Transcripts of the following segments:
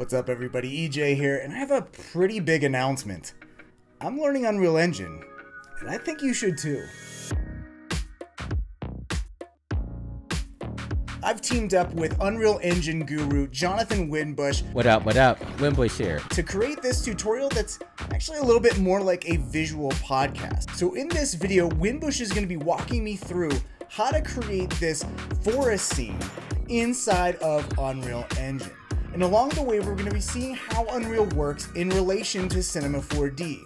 What's up everybody, EJ here, and I have a pretty big announcement. I'm learning Unreal Engine, and I think you should too. I've teamed up with Unreal Engine guru, Jonathan Winbush. What up, Winbush here. To create this tutorial that's actually a little bit more like a visual podcast. So in this video, Winbush is gonna be walking me through how to create this forest scene inside of Unreal Engine. And along the way, we're going to be seeing how Unreal works in relation to Cinema 4D,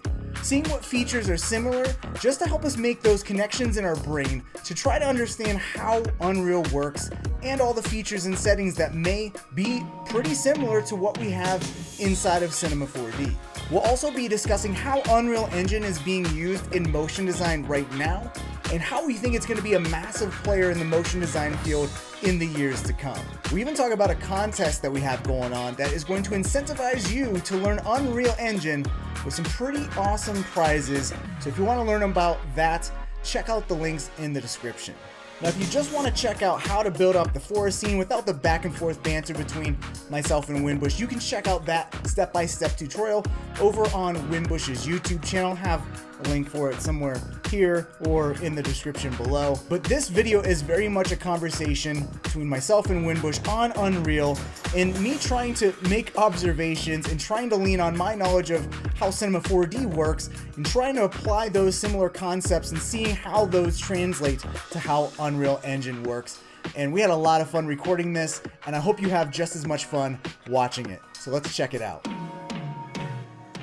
seeing what features are similar, just to help us make those connections in our brain to try to understand how Unreal works and all the features and settings that may be pretty similar to what we have inside of Cinema 4D. We'll also be discussing how Unreal Engine is being used in motion design right now, and how we think it's going to be a massive player in the motion design field in the years to come. We even talk about a contest that we have going on that is going to incentivize you to learn Unreal Engine with some pretty awesome prizes. So if you want to learn about that, check out the links in the description. Now, if you just want to check out how to build up the forest scene without the back and forth banter between myself and Winbush, you can check out that step-by-step tutorial over on Winbush's YouTube channel. I'll have a link for it somewhere here or in the description below. But this video is very much a conversation between myself and Winbush on Unreal and me trying to make observations and trying to lean on my knowledge of how Cinema 4D works and trying to apply those similar concepts and seeing how those translate to how Unreal Engine works. And we had a lot of fun recording this, and I hope you have just as much fun watching it. So let's check it out.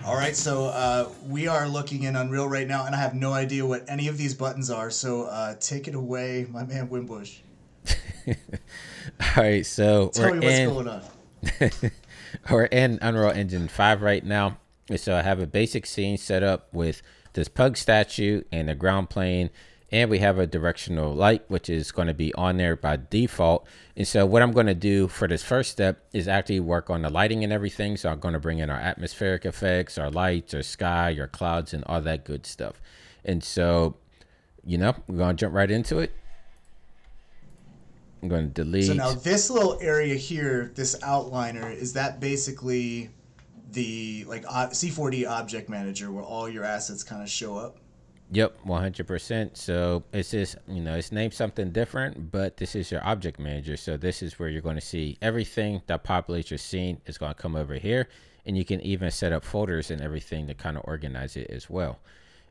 All right, so we are looking in Unreal right now, and I have no idea what any of these buttons are, so take it away, my man Winbush. All right, so we're in Unreal Engine 5 right now. So I have a basic scene set up with this pug statue and the ground plane, and we have a directional light, which is going to be on there by default. And so what I'm going to do for this first step is actually work on the lighting and everything. So I'm going to bring in our atmospheric effects, our lights, our sky, our clouds, and all that good stuff. And so, you know, we're going to jump right into it. I'm going to delete. So now this little area here, this outliner, is that basically the like C4D object manager where all your assets kind of show up? Yep, 100%. So it's just, you know, it's named something different, but this is your object manager. So this is where you're going to see everything that populates your scene is going to come over here, and you can even set up folders and everything to kind of organize it as well.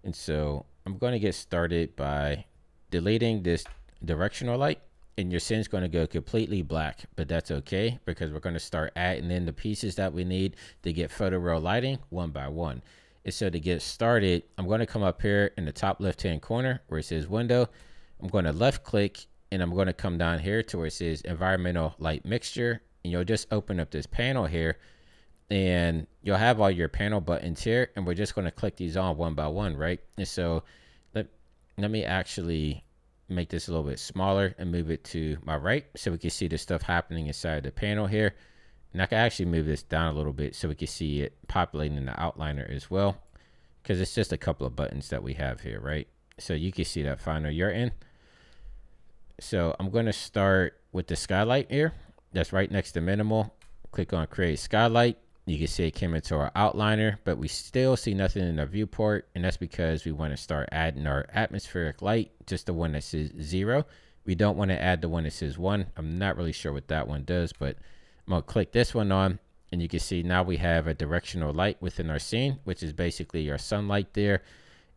And so I'm going to get started by deleting this directional light, and your scene's going to go completely black, but that's okay because we're going to start adding in the pieces that we need to get photoreal lighting one by one. And so to get started, I'm going to come up here in the top left-hand corner where it says window. I'm going to left click, and I'm going to come down here to where it says environmental light mixture. And you'll just open up this panel here, and you'll have all your panel buttons here. And we're just going to click these on one by one, right? And so let me actually make this a little bit smaller and move it to my right so we can see the stuff happening inside the panel here. And I can actually move this down a little bit so we can see it populating in the outliner as well, because it's just a couple of buttons that we have here, right? So you can see that fine on your end. So I'm going to start with the skylight here. That's right next to minimal. Click on create skylight. You can see it came into our outliner, but we still see nothing in our viewport. And that's because we want to start adding our atmospheric light, just the one that says 0. We don't want to add the one that says 1. I'm not really sure what that one does, but I'm gonna click this one on, and you can see now we have a directional light within our scene, which is basically our sunlight there.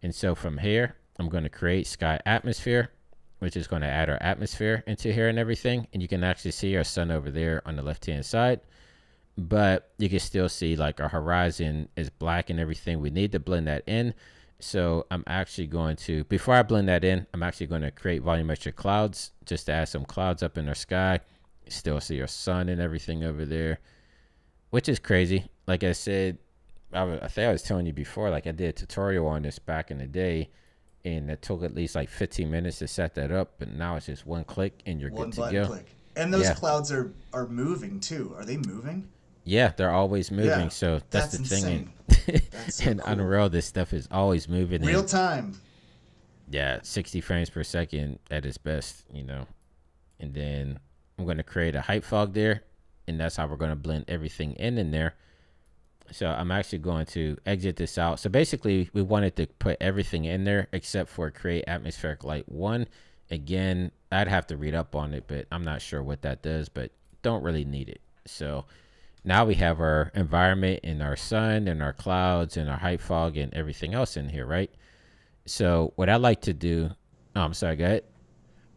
And so from here, I'm gonna create sky atmosphere, which is gonna add our atmosphere into here and everything. And you can actually see our sun over there on the left-hand side, but you can still see like our horizon is black and everything. We need to blend that in. So I'm actually going to, before I blend that in, I'm actually gonna create volumetric clouds just to add some clouds up in our sky. Still see your sun and everything over there, which is crazy. Like I said, I think I was telling you before, like I did a tutorial on this back in the day, and it took at least like 15 minutes to set that up, but now it's just one click and you're good to go. Click. And those clouds are moving too. Are they moving? Yeah, they're always moving. Yeah, so that's the thing. That's so cool. Unreal, this stuff is always moving. Real time. Yeah, 60 frames per second at its best, you know. And then I'm going to create a height fog there, and that's how we're going to blend everything in there. So I'm actually going to exit this out. So basically we wanted to put everything in there except for create atmospheric light 1. Again, I'd have to read up on it, but I'm not sure what that does, but don't really need it. So now we have our environment and our sun and our clouds and our height fog and everything else in here, right? So what I like to do, oh, I'm sorry, go ahead.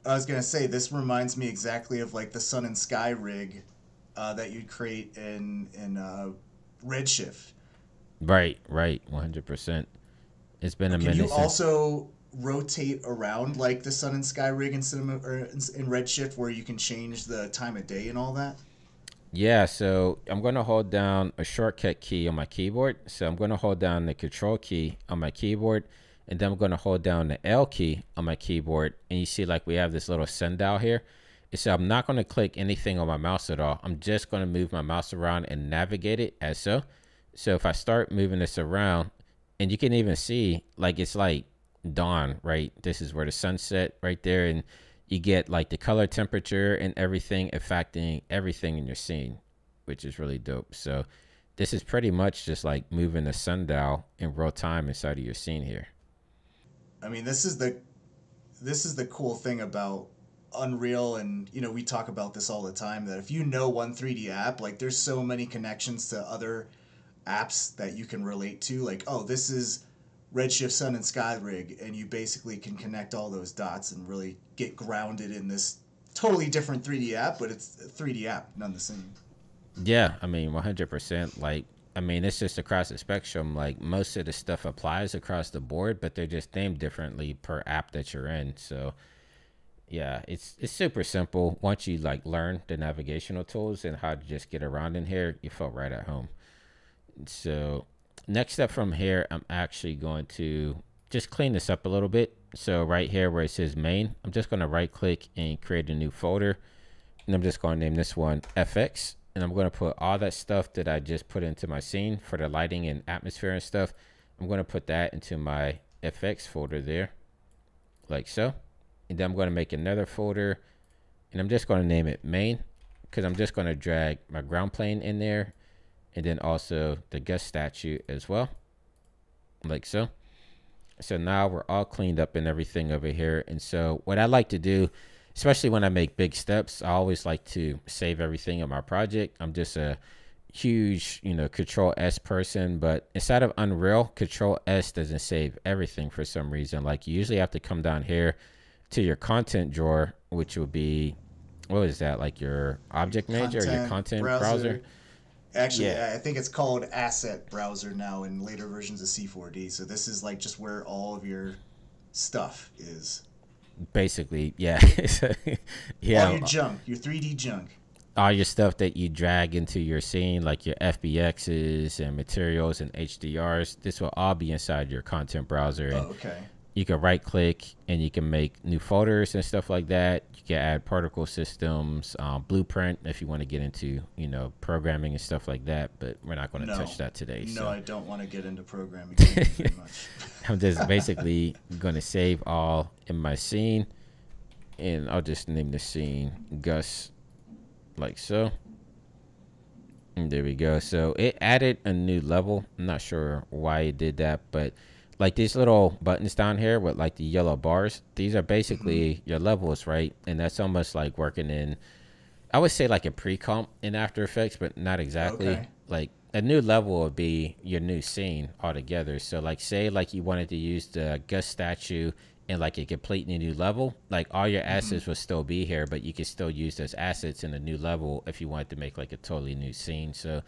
I was going to say, this reminds me exactly of like the sun and sky rig that you'd create in Redshift. Right, right, 100%. It's been a minute. Can you also rotate around like the sun and sky rig in Cinema or in Redshift, where you can change the time of day and all that? Yeah, so I'm going to hold down a shortcut key on my keyboard. So I'm going to hold down the control key on my keyboard, and then I'm going to hold down the L key on my keyboard, and you see like we have this little sun dial here. So I'm not going to click anything on my mouse at all. I'm just going to move my mouse around and navigate it as so. So if I start moving this around, and you can even see like it's like dawn, right? This is where the sunset right there, and you get like the color temperature and everything affecting everything in your scene, which is really dope. So this is pretty much just like moving the sundial in real time inside of your scene here. I mean, this is the cool thing about Unreal, and you know, we talk about this all the time, that if you know one 3D app, like there's so many connections to other apps that you can relate to, like, oh, this is Redshift sun and sky rig, and you basically can connect all those dots and really get grounded in this totally different 3D app, but it's a 3D app none the same. Yeah, I mean 100%. Like, I mean, it's just across the spectrum. Like most of the stuff applies across the board, but they're just named differently per app that you're in. So yeah, it's super simple. Once you like learn the navigational tools and how to just get around in here, you felt right at home. So next step from here, I'm actually going to just clean this up a little bit. So right here where it says main, I'm just going to right click and create a new folder, and I'm just going to name this one FX, and I'm going to put all that stuff that I just put into my scene for the lighting and atmosphere and stuff. I'm going to put that into my FX folder there, like so. And then I'm going to make another folder, and I'm just going to name it main, because I'm just going to drag my ground plane in there, and then also the guest statue as well, like so. So now we're all cleaned up and everything over here. And so what I like to do, especially when I make big steps, I always like to save everything in my project. I'm just a huge, you know, Control S person, but inside of Unreal, Control S doesn't save everything for some reason. Like you usually have to come down here to your content drawer, which would be, what is that, like your object manager or your content browser? Actually, yeah. I think it's called asset browser now in later versions of C4D. So this is like just where all of your stuff is. Basically, yeah. Yeah. All your junk, your 3D junk. All your stuff that you drag into your scene, like your FBXs and materials and HDRs, this will all be inside your content browser. Oh, okay. You can right click and you can make new folders and stuff like that. You can add particle systems, blueprint, if you want to get into, you know, programming and stuff like that, but we're not going to touch that today. No, so I don't want to get into programming very much. I'm just basically going to save all in my scene, and I'll just name the scene Gus, like so. And there we go. So it added a new level. I'm not sure why it did that, but like these little buttons down here with like the yellow bars, these are basically your levels, right? And that's almost like working in, I would say like a pre-comp in After Effects, but not exactly. Okay. Like a new level would be your new scene altogether. So like say like you wanted to use the Gus statue in like a completely new level, like all your assets would still be here, but you could still use those assets in a new level if you wanted to make like a totally new scene. So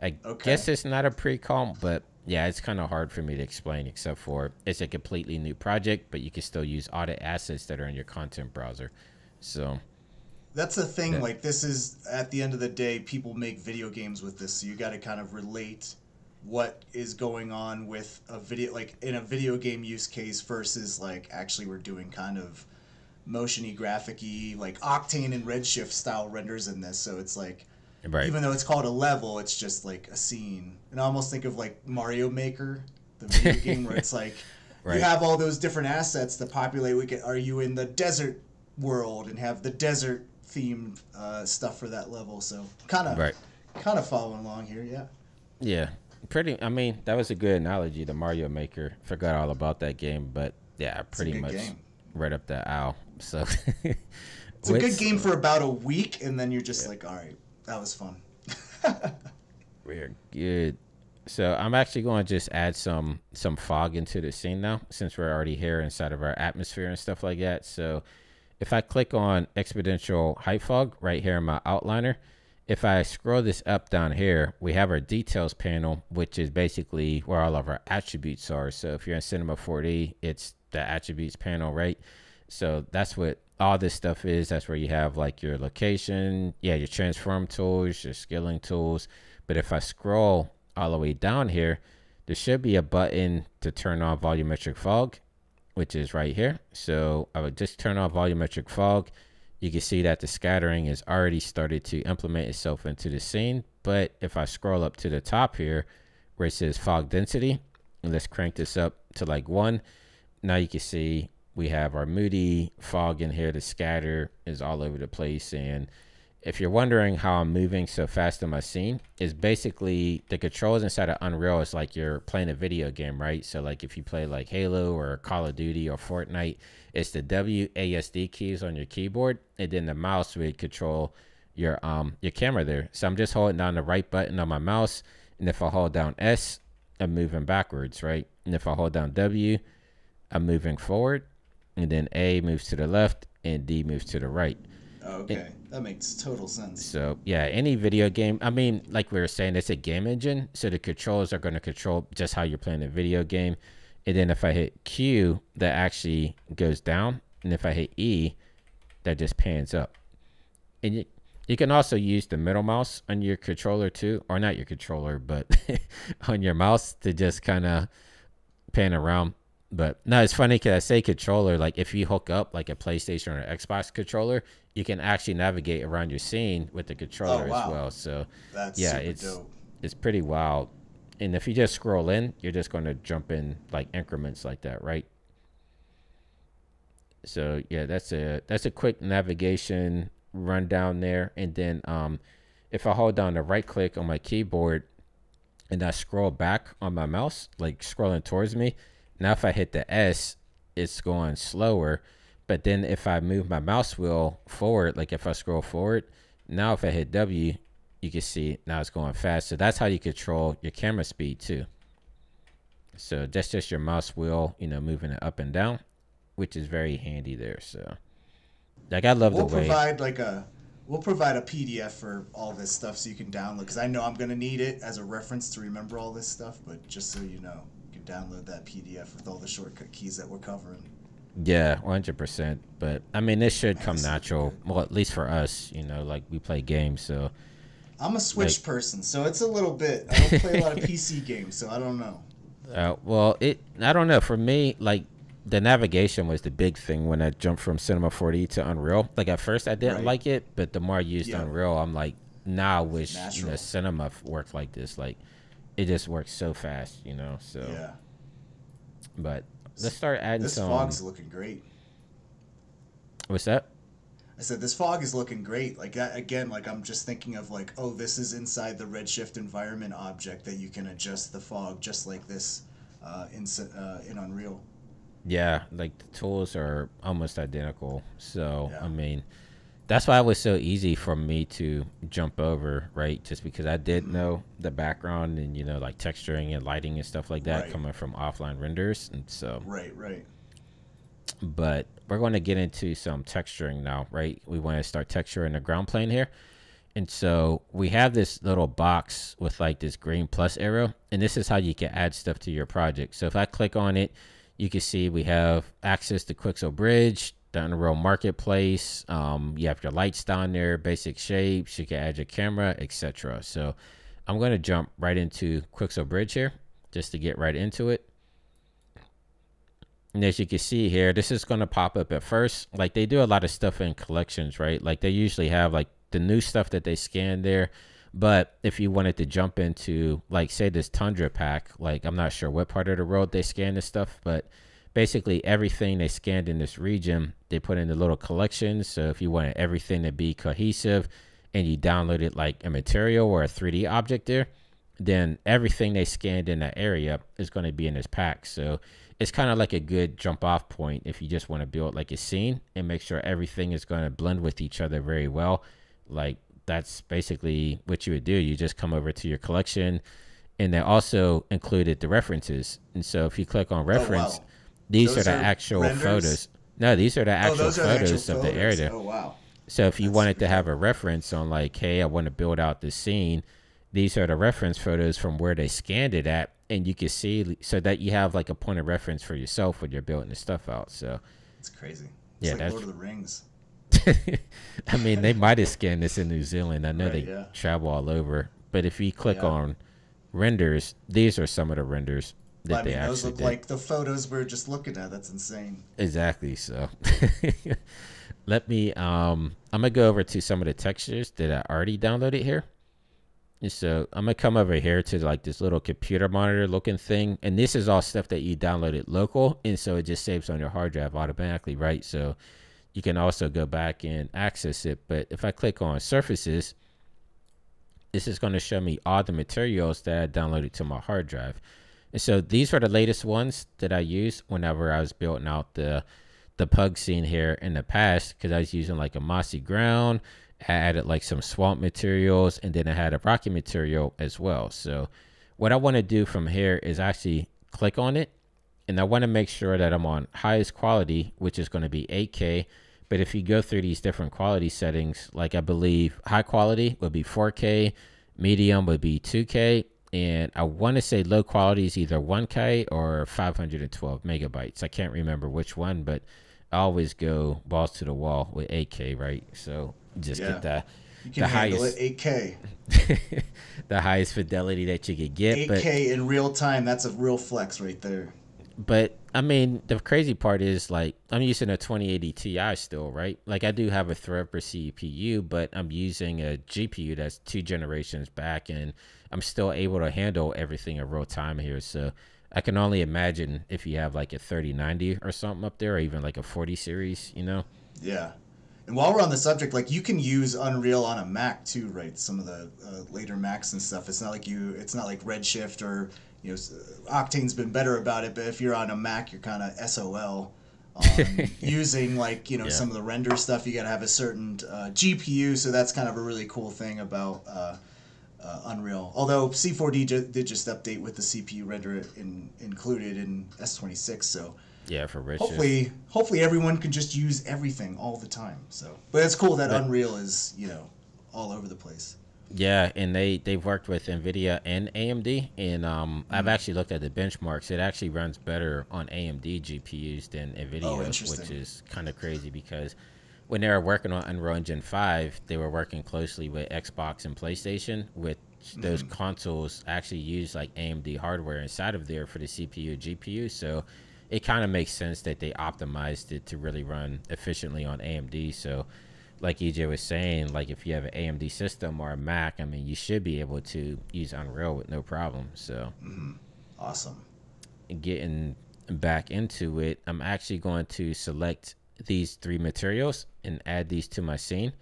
I guess it's not a pre-comp, but yeah, it's kind of hard for me to explain, except for it's a completely new project, but you can still use all the assets that are in your content browser. So that's the thing. That, like, this is, at the end of the day, people make video games with this. So you got to kind of relate what is going on with a video, like in a video game use case versus like actually we're doing kind of motion-y, graphic-y, like Octane and Redshift style renders in this. So it's like, right, even though it's called a level, it's just like a scene. And I almost think of like Mario Maker, the video game, where it's like right, you have all those different assets that populate. Are you in the desert world and have the desert themed stuff for that level. So kind of following along here, yeah. Yeah, pretty. I mean, that was a good analogy. The Mario Maker, forgot all about that game, but yeah, pretty much game. Right up that aisle. So it's a good game for about a week, and then you're just like, all right, that was fun. We're good. So I'm actually going to just add some fog into the scene now, since we're already here inside of our atmosphere and stuff like that. So if I click on exponential height fog right here in my outliner, if I scroll this up down here, we have our details panel, which is basically where all of our attributes are. So if you're in Cinema 4D, it's the attributes panel, right? So that's what all this stuff is. That's where you have like your location, yeah, your transform tools, your scaling tools. But if I scroll all the way down here, there should be a button to turn on volumetric fog, which is right here. So I would just turn on volumetric fog. You can see that the scattering has already started to implement itself into the scene. But if I scroll up to the top here where it says fog density, and let's crank this up to like 1. Now you can see we have our moody fog in here. The scatter is all over the place. And if you're wondering how I'm moving so fast in my scene, is basically the controls inside of Unreal is like you're playing a video game, right? So like if you play like Halo or Call of Duty or Fortnite, it's the WASD keys on your keyboard, and then the mouse would control your camera there. So I'm just holding down the right button on my mouse, and if I hold down S, I'm moving backwards, right? And if I hold down W, I'm moving forward, and then A moves to the left and D moves to the right. Okay, that makes total sense. So yeah, any video game, I mean, like we were saying, it's a game engine, so the controls are going to control just how you're playing a video game. And then if I hit Q, that actually goes down, and if I hit E, that just pans up. And you can also use the middle mouse on your controller too, or not your controller, but on your mouse to just kind of pan around. But no, it's funny because I say controller, like if you hook up like a PlayStation or an Xbox controller, you can actually navigate around your scene with the controller as well. So that's it's pretty wild. And if you just scroll in, you're just going to jump in like increments like that, right? So yeah, that's a quick navigation rundown there. And then if I hold down the right click on my keyboard and I scroll back on my mouse, like scrolling towards me. Now, if I hit the S, it's going slower. But then if I move my mouse wheel forward, like if I scroll forward, now if I hit W, you can see now it's going fast. So that's how you control your camera speed too. So that's just your mouse wheel, you know, moving it up and down, which is very handy there. So like, I love the way. We'll provide a PDF for all this stuff so you can download, because I know I'm going to need it as a reference to remember all this stuff, but just so you know. Download that PDF with all the shortcut keys that we're covering. Yeah, 100%. But I mean, this should come natural. Well, at least for us, you know, like we play games, so I'm a Switch like, person, so it's a little bit. I don't play a lot of PC games, so I don't know. Well, I don't know. For me, like the navigation was the big thing when I jumped from Cinema 4D to Unreal. Like at first, I didn't like it, but the more I used Unreal, I'm like, nah, I wish Cinema worked like this. Like. It just works so fast, you know. So yeah. But let's start adding some. This fog's looking great. What's that? I said this fog is looking great. Like that, again, like I'm just thinking of like, oh, this is inside the Redshift environment object that you can adjust the fog just like this in Unreal. Yeah, like the tools are almost identical. So I mean, that's why it was so easy for me to jump over, right? Just because I did know the background and, you know, like texturing and lighting and stuff like that coming from offline renders. And so, but we're going to get into some texturing now, right? We want to start texturing the ground plane here. And so we have this little box with like this green plus arrow, and this is how you can add stuff to your project. So if I click on it, you can see we have access to Quixel Bridge, the Unreal Marketplace. You have your lights down there, basic shapes, you can add your camera, etc. So I'm going to jump right into Quixel Bridge here just to get right into it. And as you can see here, this is going to pop up at first. Like they do a lot of stuff in collections, right? Like they usually have like the new stuff that they scan there. But if you wanted to jump into like, say, this Tundra pack, like I'm not sure what part of the world they scan this stuff, but basically everything they scanned in this region, they put in the little collections. So if you wanted everything to be cohesive and you downloaded like a material or a 3D object there, then everything they scanned in that area is going to be in this pack. So it's kind of like a good jump off point if you just want to build like a scene and make sure everything is going to blend with each other very well. Like that's basically what you would do. You just come over to your collection, and they also included the references. And so if you click on reference, oh, wow. These are the actual photos. No, these are the actual photos of the area. Oh, wow. So if you wanted to have a reference on like, hey, I want to build out this scene, these are the reference photos from where they scanned it at, and you can see, so that you have like a point of reference for yourself when you're building the stuff out. So it's crazy. It's yeah, like that's Lord of the Rings. I mean, they might have scanned this in New Zealand. I know right, they travel all over. But if you click on renders, these are some of the renders that they actually those look did. Like the photos we were just looking at. That's insane. Exactly. So let me, I'm going to go over to some of the textures that I already downloaded here. So I'm going to come over here to like this little computer monitor looking thing. And this is all stuff that you downloaded local. And so it just saves on your hard drive automatically, right? So you can also go back and access it. But if I click on surfaces, this is going to show me all the materials that I downloaded to my hard drive. And so these are the latest ones that I used whenever I was building out the pug scene here in the past, because I was using like a mossy ground. I added like some swamp materials, and then I had a rocky material as well. So what I want to do from here is actually click on it, and I want to make sure that I'm on highest quality, which is going to be 8K. But if you go through these different quality settings, like I believe high quality would be 4K, medium would be 2K, and I want to say low quality is either 1K or 512 megabytes. I can't remember which one, but I always go balls to the wall with 8K, right? So just get the highest 8K, the highest fidelity that you could get. 8K but, in real time, that's a real flex right there. But I mean, the crazy part is like I'm using a 2080 Ti still, right? Like I do have a Threadripper CPU, but I'm using a GPU that's 2 generations back, and I'm still able to handle everything in real time here. So I can only imagine if you have like a 3090 or something up there, or even like a 40 series, you know? Yeah. And while we're on the subject, like you can use Unreal on a Mac too, right? Some of the later Macs and stuff. It's not like Redshift or, you know, Octane's been better about it, but if you're on a Mac, you're kind of SOL using like, you know, some of the render stuff. You got to have a certain GPU. So that's kind of a really cool thing about Unreal. Although C4D did just update with the CPU renderer included in S26, so yeah, for Redshift. Hopefully everyone can just use everything all the time. So, but it's cool that Unreal is, you know, all over the place. Yeah, and they've worked with Nvidia and AMD, and I've actually looked at the benchmarks. It actually runs better on AMD GPUs than Nvidia, which is kind of crazy because when they were working on Unreal Engine 5, they were working closely with Xbox and PlayStation, with those consoles actually use like AMD hardware inside of there for the CPU and GPU. So it kind of makes sense that they optimized it to really run efficiently on AMD. So like EJ was saying, like if you have an AMD system or a Mac, I mean, you should be able to use Unreal with no problem. So awesome. Getting back into it, I'm actually going to select these 3 materials and add these to my scene.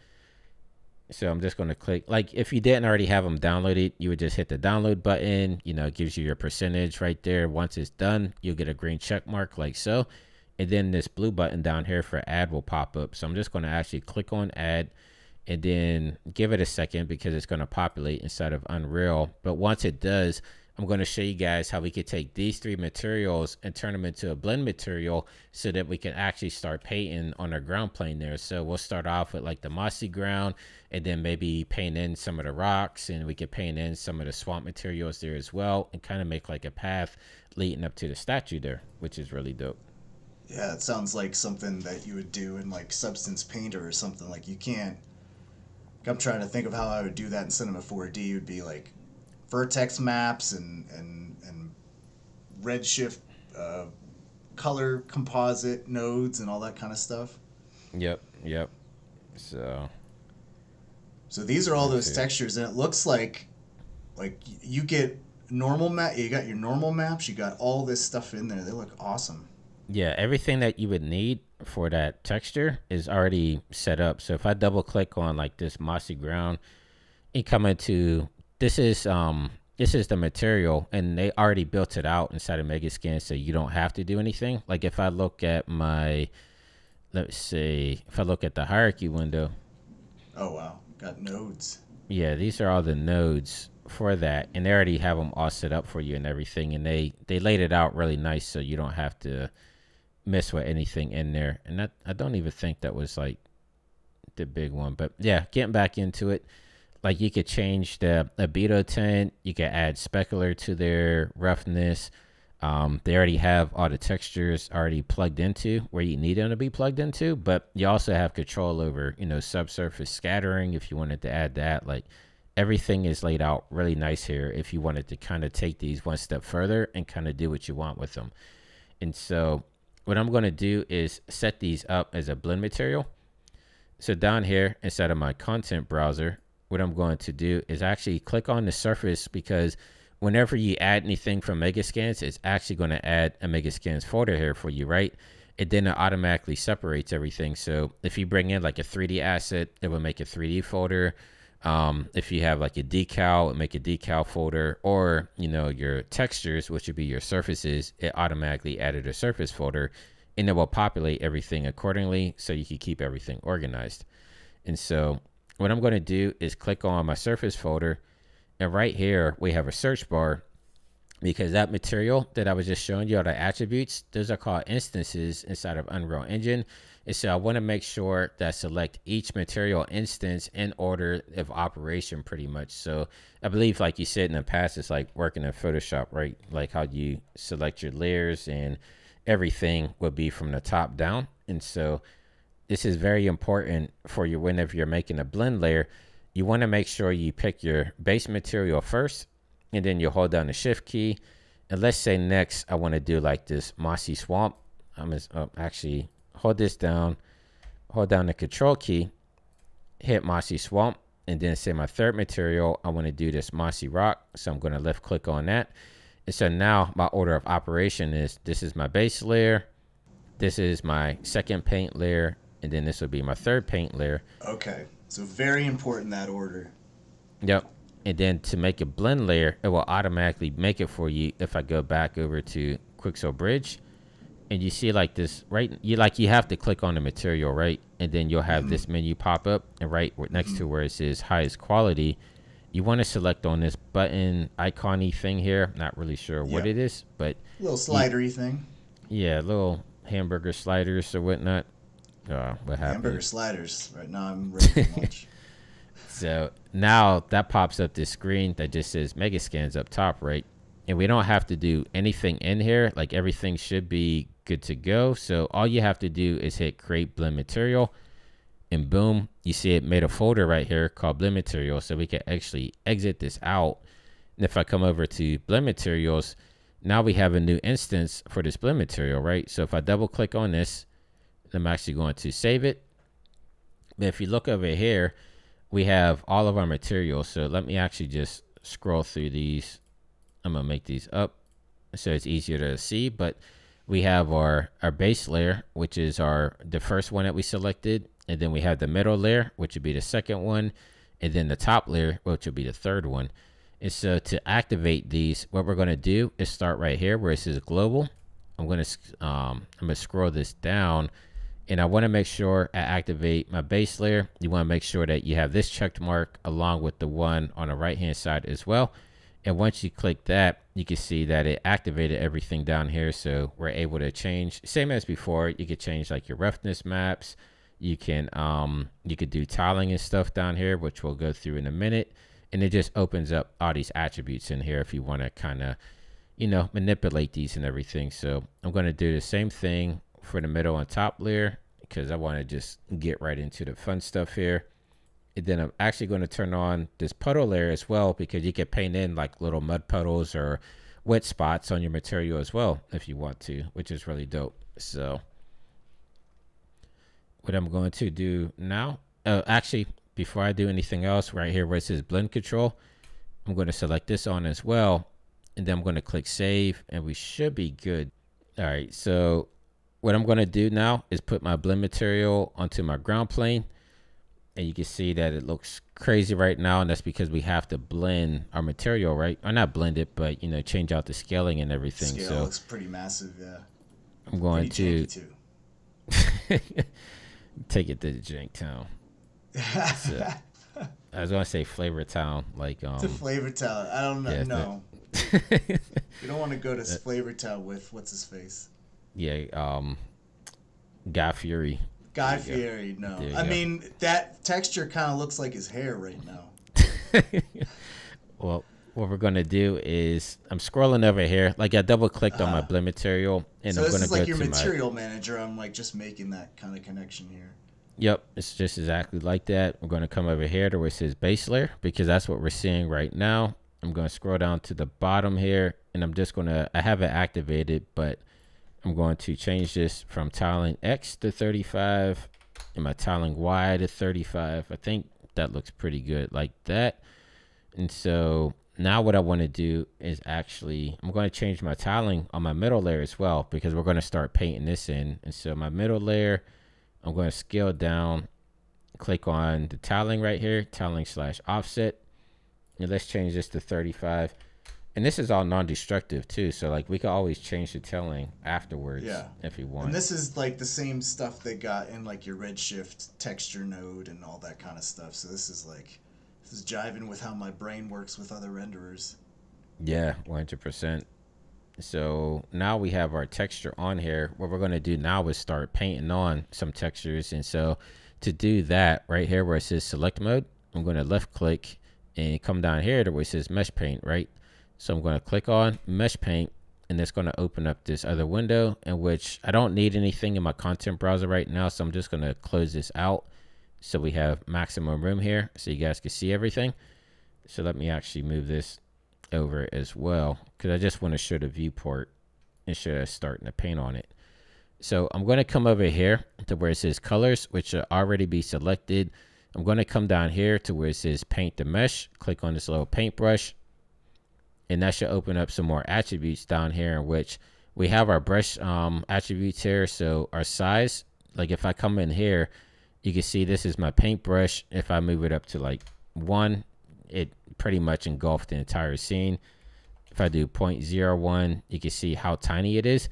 So I'm just going to click, like if you didn't already have them downloaded, you would just hit the download button. You know, it gives you your percentage right there. Once it's done, you'll get a green check mark like so, and then this blue button down here for add will pop up. So I'm just going to actually click on add and then give it a second because it's going to populate inside of Unreal. But once it does, I'm going to show you guys how we could take these 3 materials and turn them into a blend material so that we can actually start painting on our ground plane there. So we'll start off with like the mossy ground and then maybe paint in some of the rocks, and we could paint in some of the swamp materials there as well and kind of make like a path leading up to the statue there, which is really dope. Yeah, it sounds like something that you would do in like Substance Painter or something. Like you can't, I'm trying to think of how I would do that in Cinema 4D. It would be like vertex maps and Redshift color composite nodes and all that kind of stuff. Yep. So these are all those textures, and it looks like you get normal map. You got your normal maps. You got all this stuff in there. They look awesome. Yeah, everything that you would need for that texture is already set up. So if I double click on like this mossy ground, you come into, this is the material, and they already built it out inside of Megascans, so you don't have to do anything. Like if I look at my, let's see, if I look at the hierarchy window. Oh, wow. Got nodes. Yeah, these are all the nodes for that, and they already have them all set up for you and everything, and they laid it out really nice so you don't have to mess with anything in there. And that, I don't even think that was like the big one, but yeah, getting back into it, like you could change the albedo tint, you could add specular to their roughness. They already have all the textures already plugged into where you need them to be plugged into, but you also have control over, you know, subsurface scattering if you wanted to add that. Like everything is laid out really nice here if you wanted to kind of take these one step further and kind of do what you want with them. And so what I'm going to do is set these up as a blend material. So down here inside of my content browser, what I'm going to do is actually click on the surface, because whenever you add anything from Megascans, it's actually going to add a Megascans folder here for you, right? And then it automatically separates everything. So if you bring in like a 3D asset, it will make a 3D folder. If you have like a decal, it make a decal folder, or, you know, your textures, which would be your surfaces, it automatically added a surface folder, and it will populate everything accordingly so you can keep everything organized. And so what I'm going to do is click on my surface folder, and right here we have a search bar, because that material that I was just showing you, all the attributes, those are called instances inside of Unreal Engine. And so I want to make sure that I select each material instance in order of operation pretty much. So I believe, like you said in the past, it's like working in Photoshop, right? Like how you select your layers and everything would be from the top down. And so this is very important for you whenever you're making a blend layer. You want to make sure you pick your base material first, and then you hold down the shift key. And let's say next I want to do like this mossy swamp. I'm just, actually hold this down, hold down the control key, hit mossy swamp, and then say my third material, I want to do this mossy rock. So I'm going to left click on that. And so now my order of operation is, this is my base layer, this is my second paint layer, and then this would be my third paint layer. Okay. So very important, that order. Yep. And then to make a blend layer, it will automatically make it for you. If I go back over to Quixel Bridge, and you see like this, right? You have to click on the material, right? And then you'll have this menu pop up, and right next to where it says highest quality, you want to select on this button icon-y thing here. Not really sure what it is, but little slidery thing. Yeah, little hamburger sliders or whatnot. What happened? Hamburger sliders. Right now I'm ready for lunch. So now that pops up this screen that just says Megascans up top, right? And we don't have to do anything in here. Like everything should be good to go. So all you have to do is hit create blend material, and boom, you see it made a folder right here called blend material. So we can actually exit this out. And if I come over to blend materials, now we have a new instance for this blend material, right? So if I double click on this, I'm actually going to save it. But if you look over here, we have all of our materials. So let me actually just scroll through these. I'm going to make these up so it's easier to see, but we have our base layer, which is the first one that we selected. And then we have the middle layer, which would be the second one. And then the top layer, which would be the third one. And so to activate these, what we're going to do is start right here where it says global. I'm going to scroll this down, and I want to make sure I activate my base layer. You want to make sure that you have this checked mark along with the one on the right hand side as well. And once you click that, you can see that it activated everything down here. So we're able to change, same as before, you could change like your roughness maps. You could do tiling and stuff down here, which we'll go through in a minute. And it just opens up all these attributes in here if you want to kind of, you know, manipulate these and everything. So I'm going to do the same thing for the middle and top layer, because I want to just get right into the fun stuff here. And then I'm actually going to turn on this puddle layer as well, because you can paint in like little mud puddles or wet spots on your material as well if you want to, which is really dope. So what I'm going to do now, actually before I do anything else, right here where it says blend control, I'm going to select this on as well, and then I'm going to click save, and we should be good. All right, so what I'm going to do now is put my blend material onto my ground plane. And you can see that it looks crazy right now. And that's because we have to blend our material, right? Or not blend it, but, you know, change out the scaling and everything. Scale so looks pretty massive, yeah. I'm going to take it to the Jank Town. So, I was going to say Flavor Town. Like, to Flavor Town. I don't know. Yeah, no. You don't want to go to Flavor Town with what's his face? Yeah, Guy Fury. Guy Fieri, no. I mean, that texture kind of looks like his hair right now. Well, what we're going to do is I'm scrolling over here. Like, I double-clicked on my blend material. And so I'm this is like your material manager. I'm, like, just making that kind of connection here. Yep, it's just exactly like that. I'm going to come over here to where it says base layer because that's what we're seeing right now. I'm going to scroll down to the bottom here, and I'm just going to – I have it activated, but – I'm going to change this from tiling X to 35 and my tiling Y to 35. I think that looks pretty good like that. And so now what I want to do is actually, I'm going to change my tiling on my middle layer as well, because we're going to start painting this in. And so my middle layer, I'm going to scale down, click on the tiling right here, tiling/offset. And let's change this to 35. And this is all non-destructive too, so like we can always change the tiling afterwards, yeah, if you want. And this is like the same stuff they got in like your Redshift texture node and all that kind of stuff. So this is like, this is jiving with how my brain works with other renderers. Yeah, 100%. So now we have our texture on here. What we're going to do now is start painting on some textures. And so to do that, right here where it says select mode, I'm going to left click and come down here to where it says mesh paint, right? So I'm going to click on mesh paint, and it's going to open up this other window in which I don't need anything in my content browser right now. So I'm just going to close this out. So we have maximum room here so you guys can see everything. So let me actually move this over as well, because I just want to show the viewport and show us starting to paint on it. So I'm going to come over here to where it says colors, which should already be selected. I'm going to come down here to where it says paint the mesh, click on this little paintbrush. And that should open up some more attributes down here in which we have our brush attributes here. So our size, like if I come in here, you can see this is my paintbrush. If I move it up to like 1, it pretty much engulfed the entire scene. If I do 0.01, you can see how tiny it is.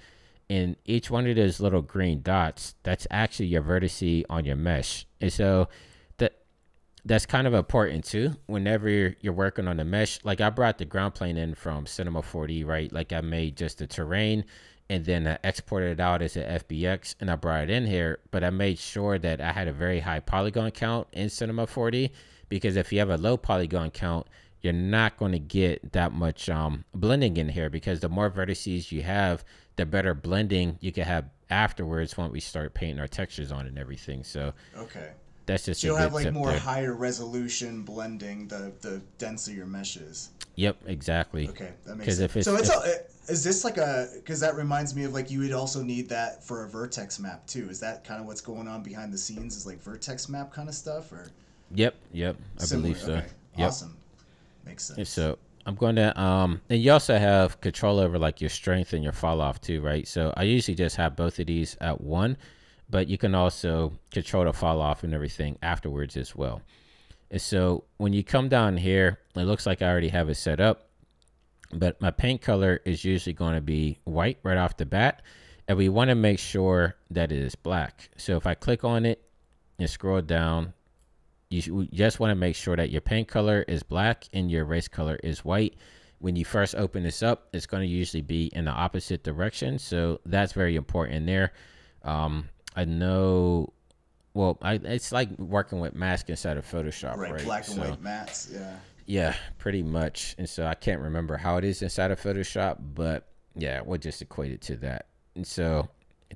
And each one of those little green dots, that's actually your vertices on your mesh. And so that's kind of important too. Whenever you're working on the mesh, like I brought the ground plane in from Cinema 4D, right? Like I made just the terrain and then I exported it out as an FBX and I brought it in here, but I made sure that I had a very high polygon count in Cinema 4D, because if you have a low polygon count, you're not going to get that much blending in here, because the more vertices you have, the better blending you can have afterwards when we start painting our textures on and everything. So, okay. That's just so you'll have like more higher resolution blending the denser your mesh is. Yep, exactly. Okay, that makes sense. So it's is this like a, because that reminds me of like you would also need that for a vertex map too. Is that kind of what's going on behind the scenes? Is like vertex map kind of stuff or? Yep, I believe so. Okay. Yep. Awesome, makes sense. And so I'm going to and you also have control over like your strength and your fall off too, right? So I usually just have both of these at 1. But you can also control the fall off and everything afterwards as well. And so when you come down here, it looks like I already have it set up, but my paint color is usually going to be white right off the bat. And we want to make sure that it is black. So if I click on it and scroll down, you just want to make sure that your paint color is black and your erase color is white. When you first open this up, it's going to usually be in the opposite direction. So that's very important there. I know, well, it's like working with masks inside of Photoshop, right? Black and white mats, yeah. Yeah, pretty much. And so I can't remember how it is inside of Photoshop, but yeah, we'll just equate it to that. And so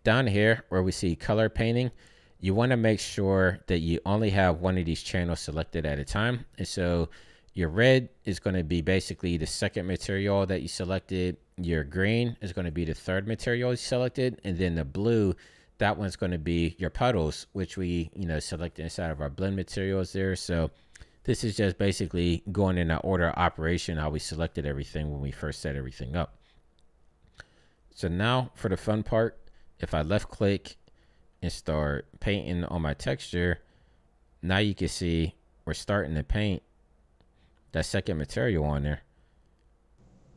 down here where we see color painting, you want to make sure that you only have one of these channels selected at a time. And so your red is going to be basically the second material that you selected. Your green is going to be the third material you selected. And then the blue, that one's going to be your puddles, which we, you know, select inside of our blend materials there. So this is just basically going in an order of operation, how we selected everything when we first set everything up. So now for the fun part, if I left click and start painting on my texture, now you can see we're starting to paint that second material on there.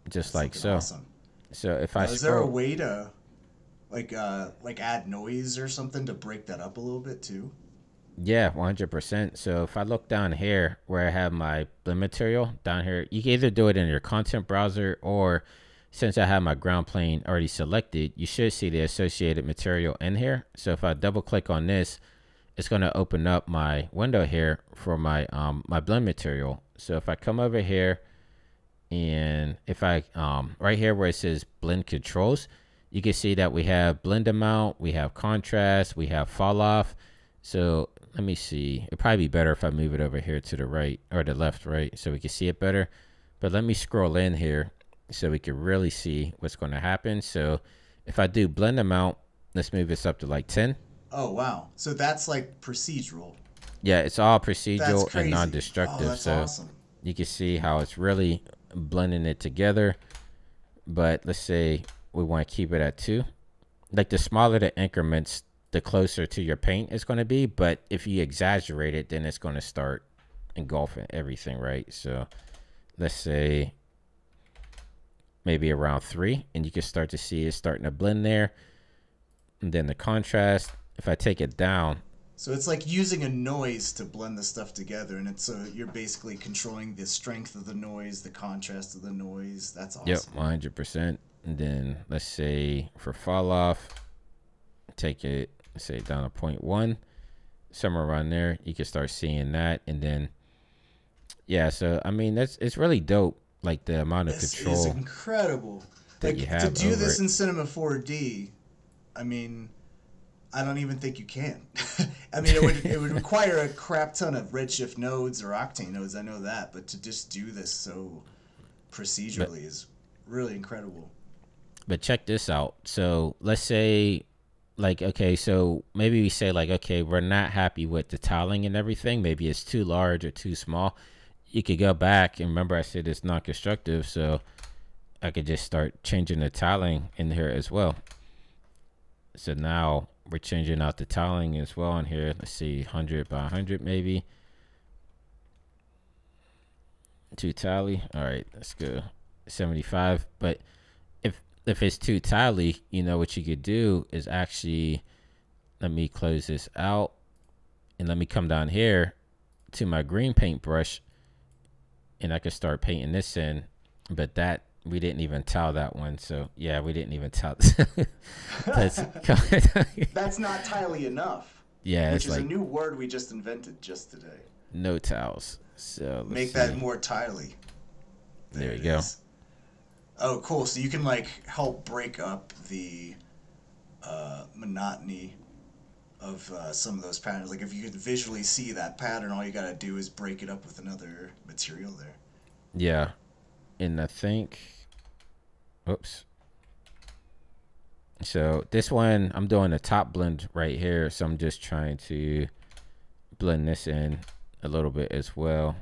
Just that's like so. Awesome. So if I scroll, is there a way to like add noise or something to break that up a little bit too? Yeah, 100%. So if I look down here where I have my blend material down here, you can either do it in your content browser, or since I have my ground plane already selected, you should see the associated material in here. So if I double click on this, it's going to open up my window here for my my blend material. So if I come over here, and if I right here where it says blend controls, you can see that we have blend amount, we have contrast, we have fall off. So let me see, it'd probably be better if I move it over here to the right or the left, right, so we can see it better. But let me scroll in here so we can really see what's going to happen. So if I do blend amount, let's move this up to like 10. Oh, wow. So that's like procedural. Yeah, it's all procedural and non-destructive. Oh, so awesome. You can see how it's really blending it together. But let's say we want to keep it at 2. Like the smaller the increments, the closer to your paint it's going to be. But if you exaggerate it, then it's going to start engulfing everything, right? So let's say maybe around 3. And you can start to see it starting to blend there. And then the contrast, if I take it down. So it's like using a noise to blend the stuff together. And it's you're basically controlling the strength of the noise, the contrast of the noise. That's awesome. Yep, 100%. And then let's say for fall off, take it, let's say down to 0.1, somewhere around there. You can start seeing that. And then, yeah, so I mean, it's really dope. Like the amount of control. This is incredible. Like to do this in Cinema 4D, I mean, I don't even think you can. I mean, it would require a crap ton of Redshift nodes or Octane nodes. I know that, but to just do this so procedurally is really incredible. But check this out. So let's say, like, okay, so maybe we say like, okay, we're not happy with the tiling and everything. Maybe it's too large or too small. You could go back, and remember I said it's non-constructive, so I could just start changing the tiling in here as well. So now we're changing out the tiling as well in here. Let's see, 100 by 100 maybe. Too tally. All right, let's go 75. But if it's too tally, you know what you could do is actually, let me close this out, and let me come down here to my green paintbrush, and I could start painting this in. But that, we didn't even tile that one. So yeah, we didn't even tile. That's not tiley enough. Yeah, which it's is like a new word we just invented just today. No tiles. So make that more tiley. There you go. Oh, cool. So you can like help break up the monotony of some of those patterns. Like if you could visually see that pattern, all you gotta do is break it up with another material there. Yeah. And I think, oops. So this one, I'm doing a top blend right here. So I'm just trying to blend this in a little bit as well.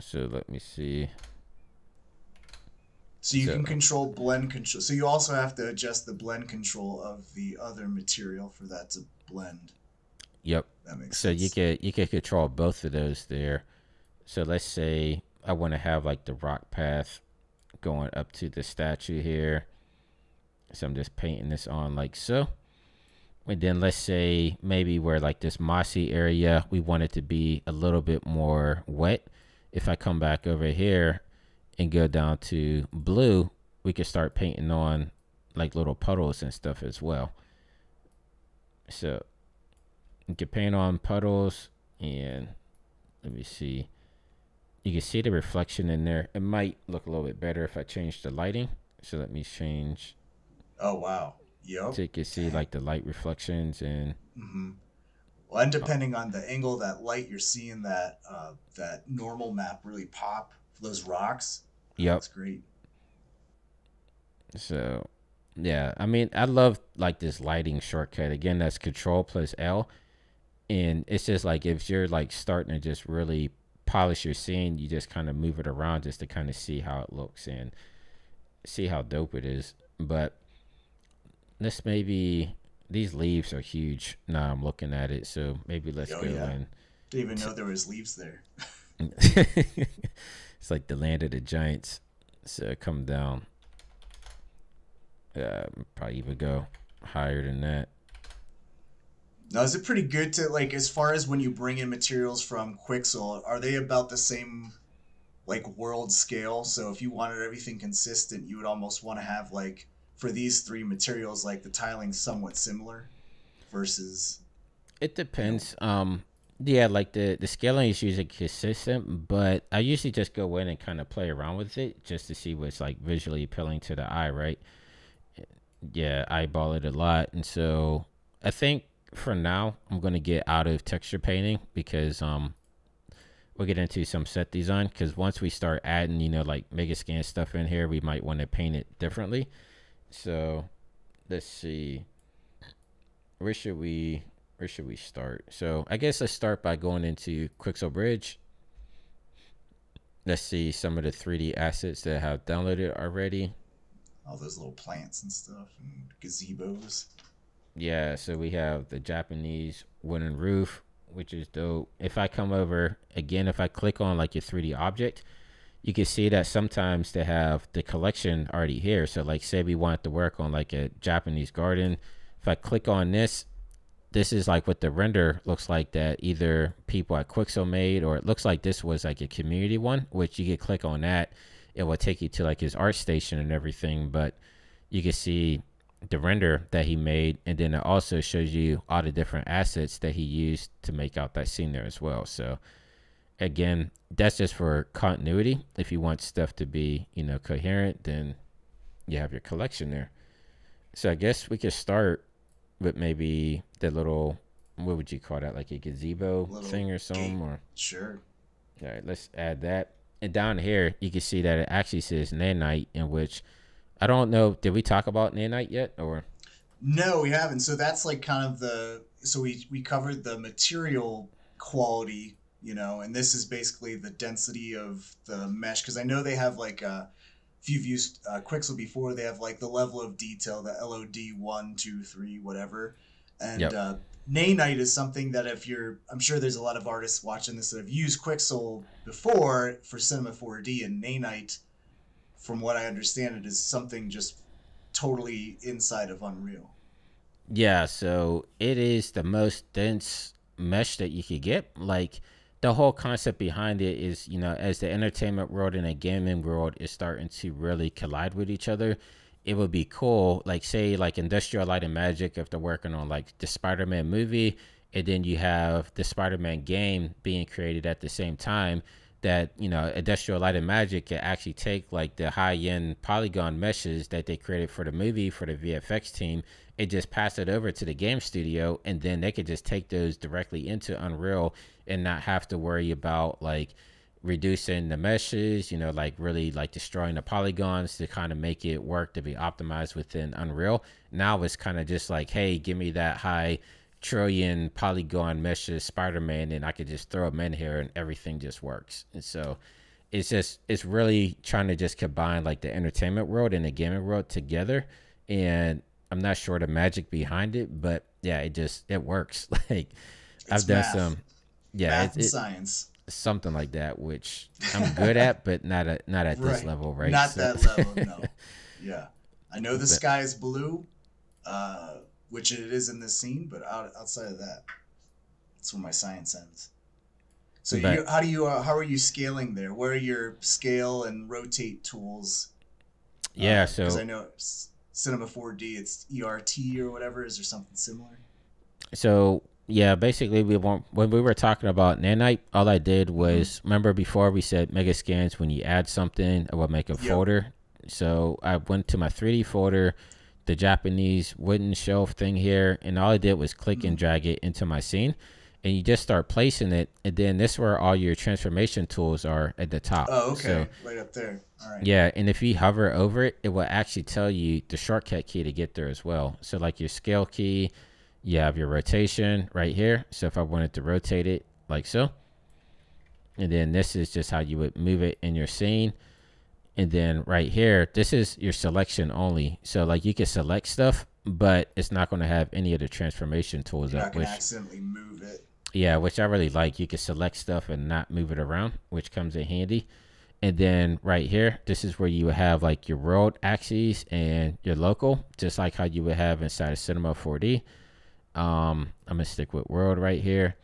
So let me see. So you can control blend control. So you also have to adjust the blend control of the other material for that to blend. Yep. That makes sense. So you can control both of those there. So let's say I want to have like the rock path going up to the statue here. So I'm just painting this on like so. And then let's say maybe where like this mossy area, we want it to be a little bit more wet. If I come back over here and go down to blue, we can start painting on like little puddles and stuff as well. So you can paint on puddles, and let me see. You can see the reflection in there. It might look a little bit better if I change the lighting. So let me change. Oh, wow. Yep. So you can see like the light reflections and. Mm-hmm. Well, and depending on the angle of that light, you're seeing that that normal map really pop. Those rocks. Yep. That's great. So, yeah. I mean, I love like this lighting shortcut. Again, that's Control plus L. And it's just like if you're like starting to just really polish your scene, you just kind of move it around just to kind of see how it looks and see how dope it is. But let's maybe, these leaves are huge now I'm looking at it, so maybe let's go and didn't even know there was leaves there. It's like the land of the giants. So come down, probably even go higher than that. Now, is it pretty good to, like, as far as when you bring in materials from Quixel, are they about the same, like, world scale? So if you wanted everything consistent, you would almost want to have, like, for these three materials, like, the tiling somewhat similar versus... It depends. Yeah, like, the scaling is usually consistent, but I usually just go in and kind of play around with it just to see what's, like, visually appealing to the eye, right? Yeah, eyeball it a lot. And so I think... for now, I'm going to get out of texture painting because we'll get into some set design, because once we start adding, you know, like Megascan stuff in here, we might want to paint it differently. So let's see, where should we start? So I guess let's start by going into Quixel Bridge. Let's see some of the 3D assets that I have downloaded already. All those little plants and stuff and gazebos. Yeah, so we have the Japanese wooden roof, which is dope. If I come over again, if I click on like your 3D object, you can see that sometimes they have the collection already here. So like, say we want to work on like a Japanese garden. If I click on this, this is like what the render looks like that either people at Quixel made, or it looks like this was like a community one, which you could click on that. It will take you to like his art station and everything, but you can see the render that he made, and then it also shows you all the different assets that he used to make out that scene there as well. So again, that's just for continuity. If you want stuff to be, you know, coherent, then you have your collection there. So I guess we could start with maybe the little, what would you call that, like a gazebo thing or something? Or sure, all right, let's add that. And down here you can see that it actually says nanite, in which I don't know, did we talk about nanite yet? Or no, we haven't. So that's like kind of the, so we covered the material quality, you know, and this is basically the density of the mesh, because I know they have like if you've used Quixel before, they have like the level of detail, the LOD 1, 2, 3, whatever. And yep. Nanite is something that if you're, I'm sure there's a lot of artists watching this that have used Quixel before for Cinema 4D, and nanite, from what I understand, it is something just totally inside of Unreal. Yeah, so it is the most dense mesh that you could get. Like, the whole concept behind it is, you know, as the entertainment world and the gaming world is starting to really collide with each other, it would be cool, like, say, like Industrial Light and Magic, if they're working on, like, the Spider-Man movie, and then you have the Spider-Man game being created at the same time, that, you know, Industrial Light and Magic can actually take like the high-end polygon meshes that they created for the movie, for the VFX team, and just pass it over to the game studio, and then they could just take those directly into Unreal and not have to worry about like reducing the meshes, you know, like really like destroying the polygons to kind of make it work to be optimized within Unreal. Now it's kind of just like, hey, give me that high trillion polygon meshes Spider-Man, and I could just throw them in here and everything just works. And so it's just, it's really trying to just combine like the entertainment world and the gaming world together, and I'm not sure the magic behind it, but yeah, it just, it works. Like, it's I've done math. Some yeah, it's science, something like that, which I'm good at, but not at right. this level, right? Not so. That level, no. Yeah, I know the sky is blue, which it is in this scene, but outside of that, that's where my science ends. So how are you scaling there? Where are your scale and rotate tools? Yeah, so because I know Cinema 4D, it's ERT or whatever. Is there something similar? So yeah, basically when we were talking about nanite, all I did was, remember before we said Megascans, when you add something, I will make a folder. So I went to my 3D folder, the Japanese wooden shelf thing here, and all I did was click and drag it into my scene, and you just start placing it, and then this is where all your transformation tools are at the top. Oh, okay, so, right up there. All right. Yeah, and if you hover over it, it will actually tell you the shortcut key to get there as well. So like your scale key, you have your rotation right here. So if I wanted to rotate it like so, and then this is just how you would move it in your scene. And then right here, this is your selection only. So like you can select stuff but it's not going to have any of the transformation tools. You're not going to accidentally move it. Yeah, which I really like. You can select stuff and not move it around, which comes in handy. And then right here, this is where you would have like your world axes and your local, just like how you would have inside of Cinema 4D. I'm going to stick with world right here.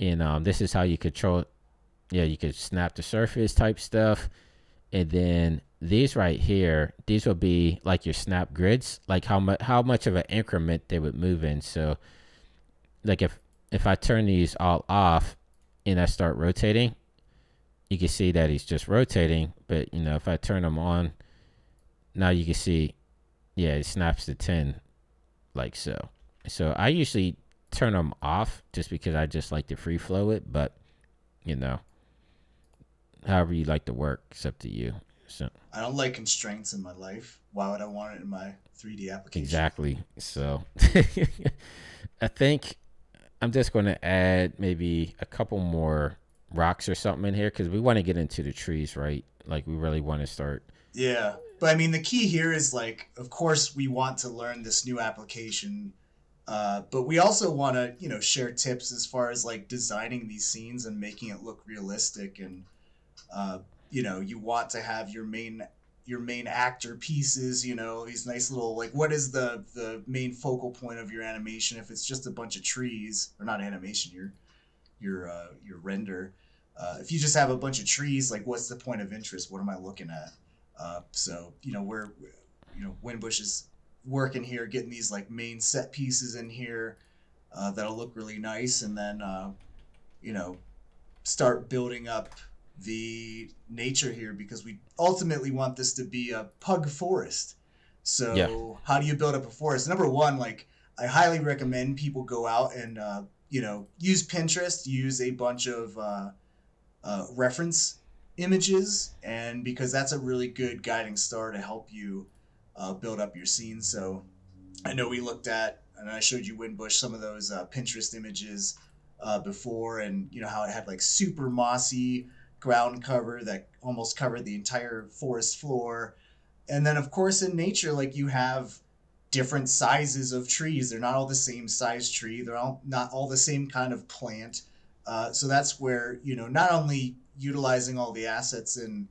And this is how you control. Yeah, you could snap the surface type stuff. And then these right here, these will be like your snap grids, like how much of an increment they would move in. So like if I turn these all off and I start rotating, you can see that he's just rotating, but you know, if I turn them on, now you can see, yeah, it snaps to 10 like so. So I usually turn them off just because I just like to free flow it, but you know, however you like to work, it's up to you. So I don't like constraints in my life. Why would I want it in my 3D application? Exactly. So I think I'm just going to add maybe a couple more rocks or something in here because we want to get into the trees, right? Like we really want to start. Yeah, but I mean the key here is like, of course we want to learn this new application, but we also want to, you know, share tips as far as like designing these scenes and making it look realistic. And you know, you want to have your main actor pieces, you know, these nice little, like, what is the main focal point of your animation? If it's just a bunch of trees, or not animation, your render, if you just have a bunch of trees, like what's the point of interest? What am I looking at? So, you know, Winbush is working here, getting these like main set pieces in here, that'll look really nice. And then, you know, start building up the nature here because we ultimately want this to be a pug forest. So yeah. How do you build up a forest? Number one, like I highly recommend people go out and, you know, use Pinterest, use a bunch of reference images, and because that's a really good guiding star to help you build up your scene. So I know we looked at, and I showed you, Winbush, some of those Pinterest images before, and you know how it had like super mossy ground cover that almost covered the entire forest floor. And then of course in nature, like you have different sizes of trees. They're not all the same size tree. They're all not all the same kind of plant. So that's where, you know, not only utilizing all the assets in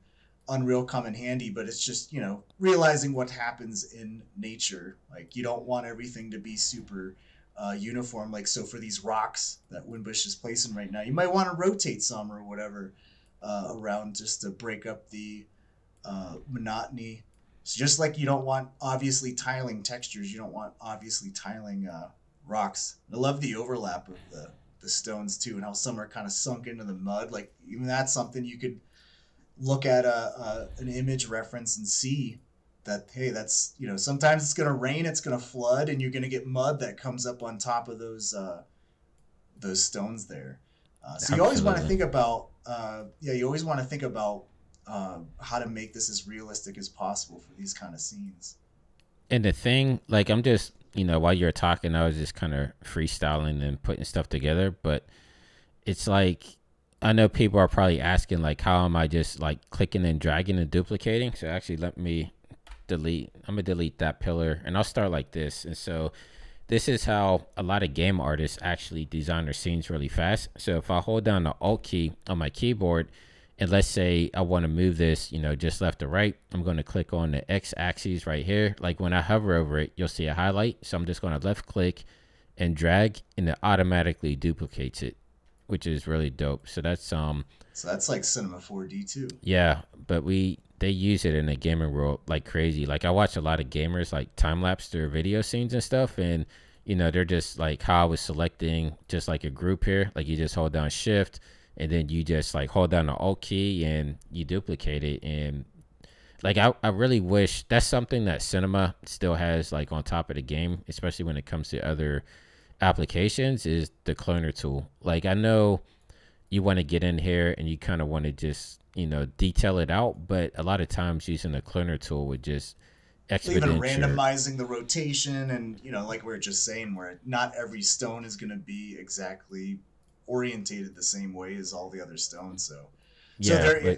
Unreal come in handy, but it's just, you know, realizing what happens in nature. Like you don't want everything to be super uniform. Like, so for these rocks that Winbush is placing right now, you might want to rotate some or whatever around just to break up the monotony. So just like you don't want obviously tiling textures, you don't want obviously tiling rocks. I love the overlap of the stones too, and how some are kind of sunk into the mud. Like even that's something you could look at an image reference and see that, hey, that's, you know, sometimes it's going to rain, it's going to flood, and you're going to get mud that comes up on top of those stones there. So you always want to think about, how to make this as realistic as possible for these kind of scenes. And the thing, like, I'm just, you know, while you're talking, I was just kind of freestyling and putting stuff together, but it's like, I know people are probably asking, like, how am I just like clicking and dragging and duplicating? So actually let me delete, I'm gonna delete that pillar and I'll start like this. And so this is how a lot of game artists actually design their scenes really fast. So if I hold down the Alt key on my keyboard, and let's say I want to move this, you know, just left to right, I'm going to click on the X axis right here. Like when I hover over it, you'll see a highlight. So I'm just going to left click and drag, and it automatically duplicates it, which is really dope. So that's like Cinema 4D too. Yeah, but they use it in the gaming world like crazy. Like I watch a lot of gamers like time lapse their video scenes and stuff, and you know, they're just like, how I was selecting just like a group here, like you just hold down Shift and then you just like hold down the Alt key and you duplicate it. And like I really wish that's something that Cinema still has like on top of the game, especially when it comes to other applications, is the cloner tool. Like I know you want to get in here and you kind of want to just, you know, detail it out, but a lot of times using the cloner tool would just expedite even randomizing the rotation. And you know, like we were just saying, where not every stone is going to be exactly orientated the same way as all the other stones. So yeah, so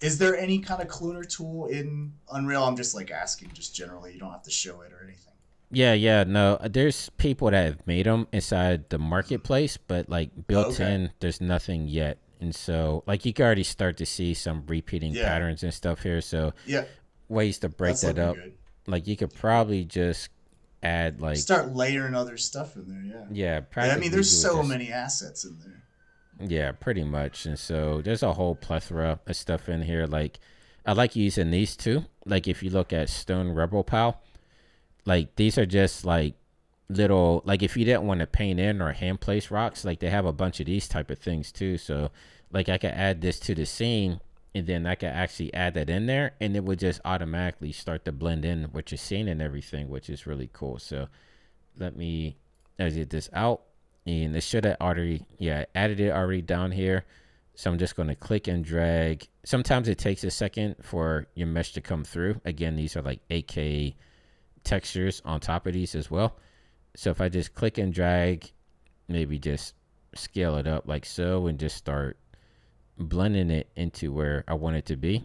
is there any kind of cloner tool in Unreal? I'm just like asking, just generally, you don't have to show it or anything. Yeah, no. There's people that have made them inside the marketplace, but like built in, there's nothing yet. And so like you can already start to see some repeating patterns and stuff here. So ways to break that up. Good. Like you could probably just add like start layering other stuff in there. Yeah. Yeah. I mean, there's so many assets in there. Yeah, pretty much. And so there's a whole plethora of stuff in here. Like I like using these two. Like if you look at Stone Rebel Pal, like these are just like little, like if you didn't want to paint in or hand place rocks, like they have a bunch of these type of things too. So like I could add this to the scene and then I could actually add that in there and it would just automatically start to blend in what you're seeing and everything, which is really cool. So let me edit this out and it should have already, added it already down here. So I'm just going to click and drag. Sometimes it takes a second for your mesh to come through. Again, these are like 8K textures on top of these as well. So if I just click and drag, maybe just scale it up like so and just start blending it into where I want it to be.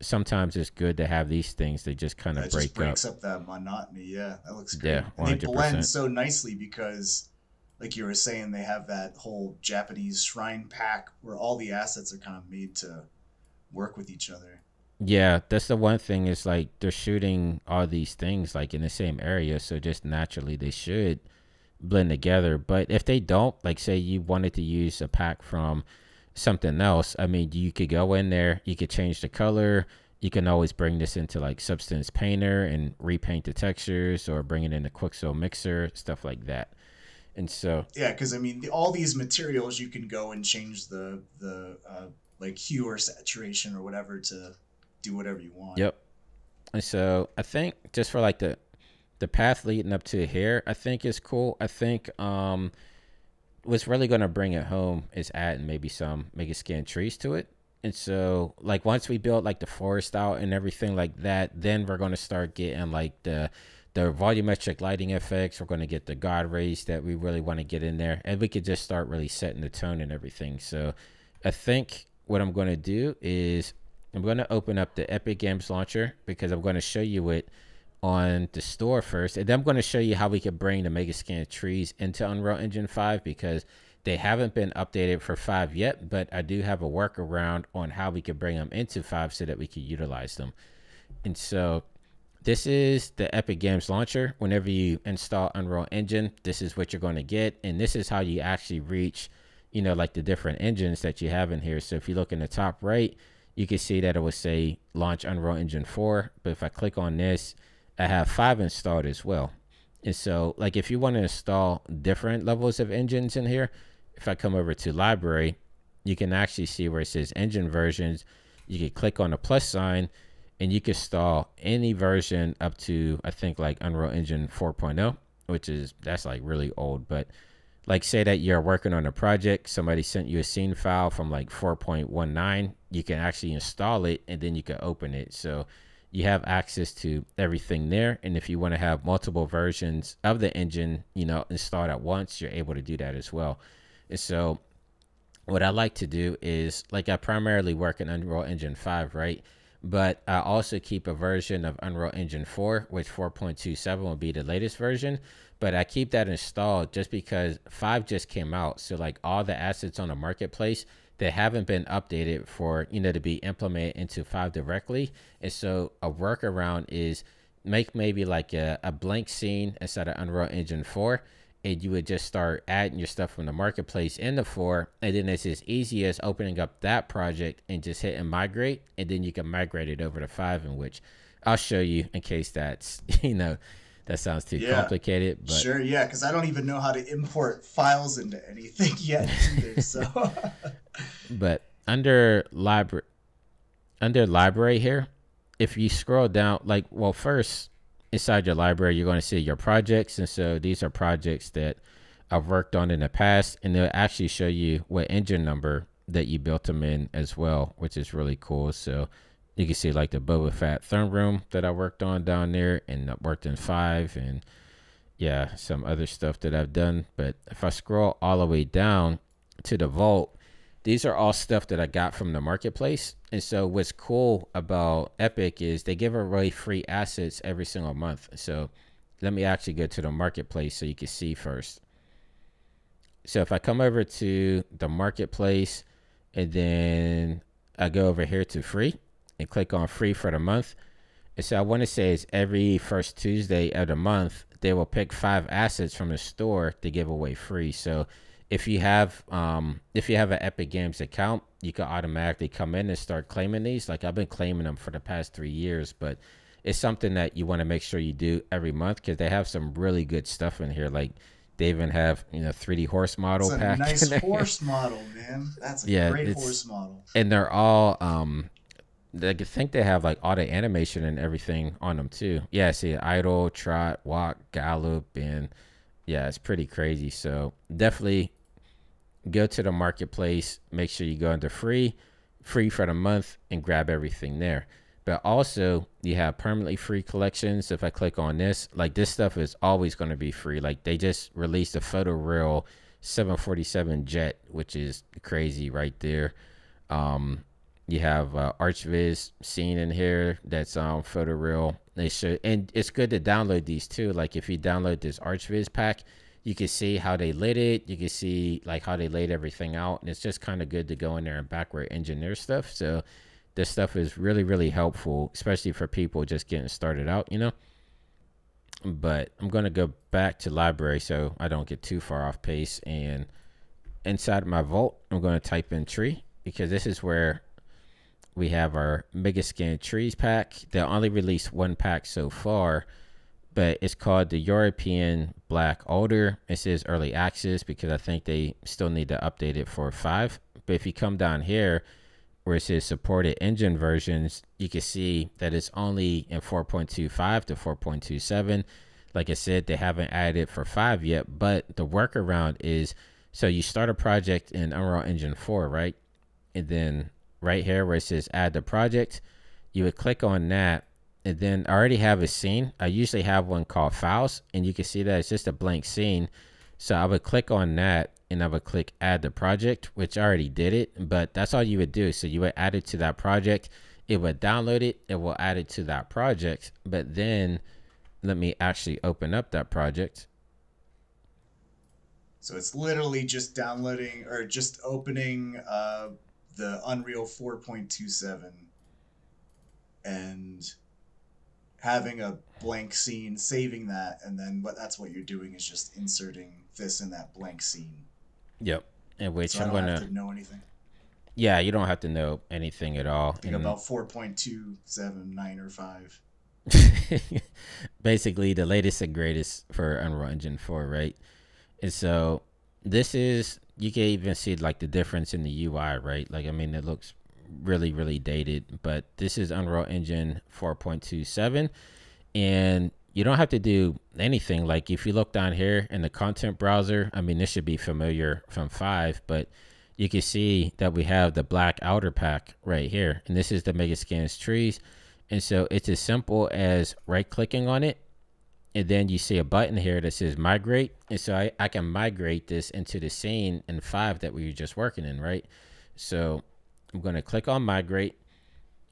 Sometimes it's good to have these things. They just kind of breaks up that monotony. Yeah, that looks great. Yeah, and they blend so nicely because like you were saying, they have that whole Japanese shrine pack where all the assets are kind of made to work with each other. Yeah, that's the one thing is like they're shooting all these things like in the same area, so just naturally they should blend together. But if they don't, like say you wanted to use a pack from something else, I mean, you could go in there, you could change the color, you can always bring this into like Substance Painter and repaint the textures or bring it into Quixel Mixer, stuff like that. And so yeah, because I mean all these materials you can go and change the like hue or saturation or whatever to do whatever you want. Yep. And so I think just for like the path leading up to here, I think is cool. I think what's really going to bring it home is adding maybe some Megascan trees to it. And so like once we build like the forest out and everything like that, then we're going to start getting like the volumetric lighting effects. We're going to get the God rays that we really want to get in there, and we could just start really setting the tone and everything. So I think what I'm going to do is I'm going to open up the Epic Games launcher because I'm going to show you it on the store first. And then I'm going to show you how we can bring the Megascan trees into Unreal Engine 5 because they haven't been updated for 5 yet, but I do have a workaround on how we can bring them into 5 so that we can utilize them. And so this is the Epic Games launcher. Whenever you install Unreal Engine, this is what you're going to get. And this is how you actually reach, you know, like the different engines that you have in here. So if you look in the top right, you can see that it will say launch Unreal Engine 4. But if I click on this, I have 5 installed as well. And so like if you want to install different levels of engines in here, if I come over to library, you can actually see where it says engine versions. You can click on the plus sign and you can install any version up to, I think, like Unreal Engine 4.0, which is, that's like really old. But like say that you're working on a project, somebody sent you a scene file from like 4.19, you can actually install it and then you can open it. So you have access to everything there. And if you want to have multiple versions of the engine, you know, installed at once, you're able to do that as well. And so what I like to do is, like, I primarily work in Unreal Engine 5, right? But I also keep a version of Unreal Engine 4, which 4.27 will be the latest version. But I keep that installed just because 5 just came out. So like all the assets on the marketplace, they haven't been updated for, you know, to be implemented into 5 directly. And so a workaround is make maybe like a blank scene inside of Unreal Engine 4. And you would just start adding your stuff from the marketplace in the 4. And then it's as easy as opening up that project and just hitting migrate. And then you can migrate it over to 5, in which I'll show you in case that's, you know, that sounds too complicated. But sure, yeah, because I don't even know how to import files into anything yet either. So, but under library here, if you scroll down, like, well, first, inside your library, you're going to see your projects. And so these are projects that I've worked on in the past, and they'll actually show you what engine number that you built them in as well, which is really cool. So you can see like the Boba Fett throne room that I worked on down there and worked in 5, and yeah, some other stuff that I've done. But if I scroll all the way down to the vault, these are all stuff that I got from the marketplace. And so what's cool about Epic is they give away free assets every single month. So let me actually go to the marketplace so you can see first. So if I come over to the marketplace and then I go over here to free and click on free for the month. And so I want to say it's every first Tuesday of the month, they will pick 5 assets from the store to give away free. So if you have an Epic Games account, you can automatically come in and start claiming these. Like I've been claiming them for the past 3 years, but it's something that you want to make sure you do every month because they have some really good stuff in here. Like they even have, you know, 3D horse model pack. Nice horse model, man. That's a great horse model. And they're all, I think they have like auto animation and everything on them too. Yeah, see, idle, trot, walk, gallop, and yeah, it's pretty crazy. So definitely go to the marketplace, make sure you go into free for the month and grab everything there. But also you have permanently free collections. If I click on this, like this stuff is always going to be free. Like they just released a photoreal 747 jet, which is crazy right there. You have ArchViz scene in here that's photoreal. They should, and it's good to download these too. Like if you download this ArchViz pack, you can see how they lit it. You can see like how they laid everything out, and it's just kind of good to go in there and backward engineer stuff. So this stuff is really, really helpful, especially for people just getting started out, you know. But I'm gonna go back to library so I don't get too far off pace. And inside my vault, I'm gonna type in tree because this is where we have our Megascan trees pack. They only released 1 pack so far, but it's called the European Black Alder. It says early access because I think they still need to update it for 5. But if you come down here where it says supported engine versions, you can see that it's only in 4.25 to 4.27. Like I said, they haven't added it for 5 yet, but the workaround is, so you start a project in Unreal Engine 4, right? And then right here where it says add the project, you would click on that, and then I already have a scene. I usually have one called files, and you can see that it's just a blank scene. So I would click on that and I would click add the project, which I already did it, but that's all you would do. So you would add it to that project, it would download it, it will add it to that project. But then let me actually open up that project. So it's literally just downloading or just opening the Unreal 4.27 and having a blank scene, saving that, and then what that's what you're doing is just inserting this in that blank scene. Yep. And which so I'm going to know anything. Yeah, you don't have to know anything at all. Think about 4.279 or 5. Basically the latest and greatest for Unreal Engine 4, right? And so this is, you can even see like the difference in the UI, right? Like, I mean, it looks really, really dated, but this is Unreal Engine 4.27, and you don't have to do anything. Like if you look down here in the content browser, I mean, this should be familiar from 5, but you can see that we have the black outer pack right here. And this is the Megascans trees. And so it's as simple as right clicking on it, and then you see a button here that says migrate. And so I can migrate this into the scene in 5 that we were just working in, right? So I'm going to click on migrate,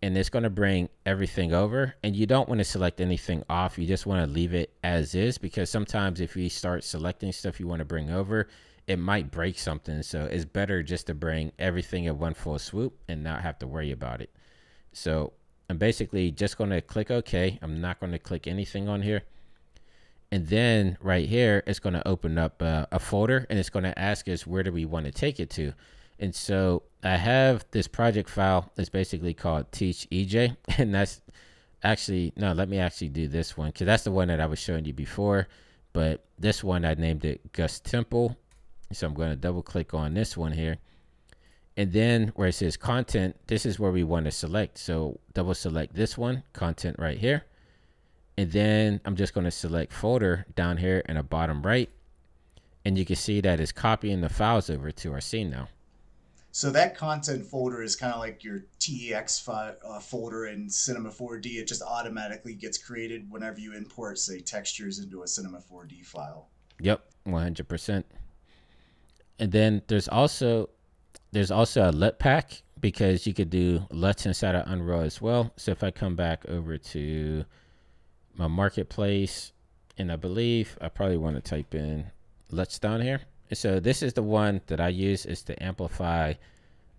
and it's going to bring everything over. And you don't want to select anything off. You just want to leave it as is, because sometimes if you start selecting stuff you want to bring over, it might break something. So it's better just to bring everything in one full swoop and not have to worry about it. So I'm basically just going to click OK. I'm not going to click anything on here. And then right here, it's going to open up a folder, and it's going to ask us where do we want to take it to. And so I have this project file that's basically called Teach EJ. And that's actually, no, let me actually do this one, because that's the one that I was showing you before. But this one, I named it Gus Temple. So I'm going to double click on this one here. And then where it says content, this is where we want to select. So double select this one, content right here. And then I'm just going to select folder down here in the bottom right. And you can see that it's copying the files over to our scene now. So that content folder is kind of like your TEX file, folder in Cinema 4D. It just automatically gets created whenever you import, say, textures into a Cinema 4D file. Yep, 100%. And then there's also a LUT pack, because you could do LUTs inside of Unreal as well. So if I come back over to my marketplace, And I believe I probably want to type in LUTs down here. And so this is the one that I use, is the Amplify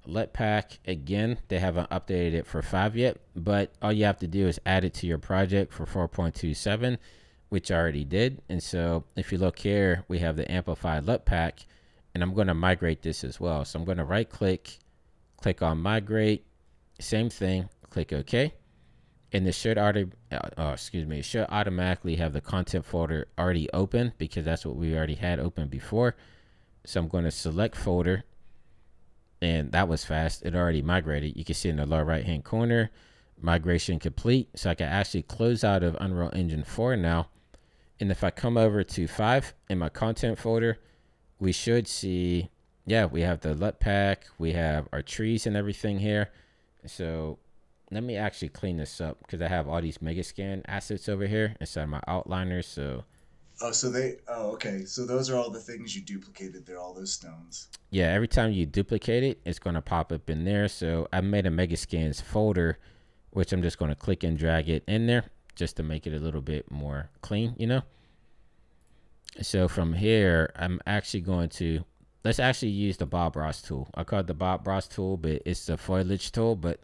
LUT Pack. Again, they haven't updated it for 5 yet, but all you have to do is add it to your project for 4.27, which I already did. And so if you look here, we have the Amplify LUT Pack, and I'm going to migrate this as well. So I'm going to right click, click on migrate, same thing, click OK. And this should already, it should automatically have the content folder already open, because that's what we already had open before. So I'm going to select folder, and that was fast. It already migrated. You can see in the lower right hand corner, migration complete. So I can actually close out of Unreal Engine 4 now. And if I come over to 5 in my content folder, we should see, yeah, we have the LUT pack, we have our trees and everything here. So let me actually clean this up, because I have all these Megascan assets over here inside my outliners. So okay, so those are all the things you duplicated. They're all those stones. Yeah, every time you duplicate it, it's going to pop up in there. So I made a Megascans folder, which I'm just going to click and drag it in there just to make it a little bit more clean, you know. So from here, I'm actually going to, let's actually use the Bob Ross tool. I call it the Bob Ross tool, but it's the foliage tool. But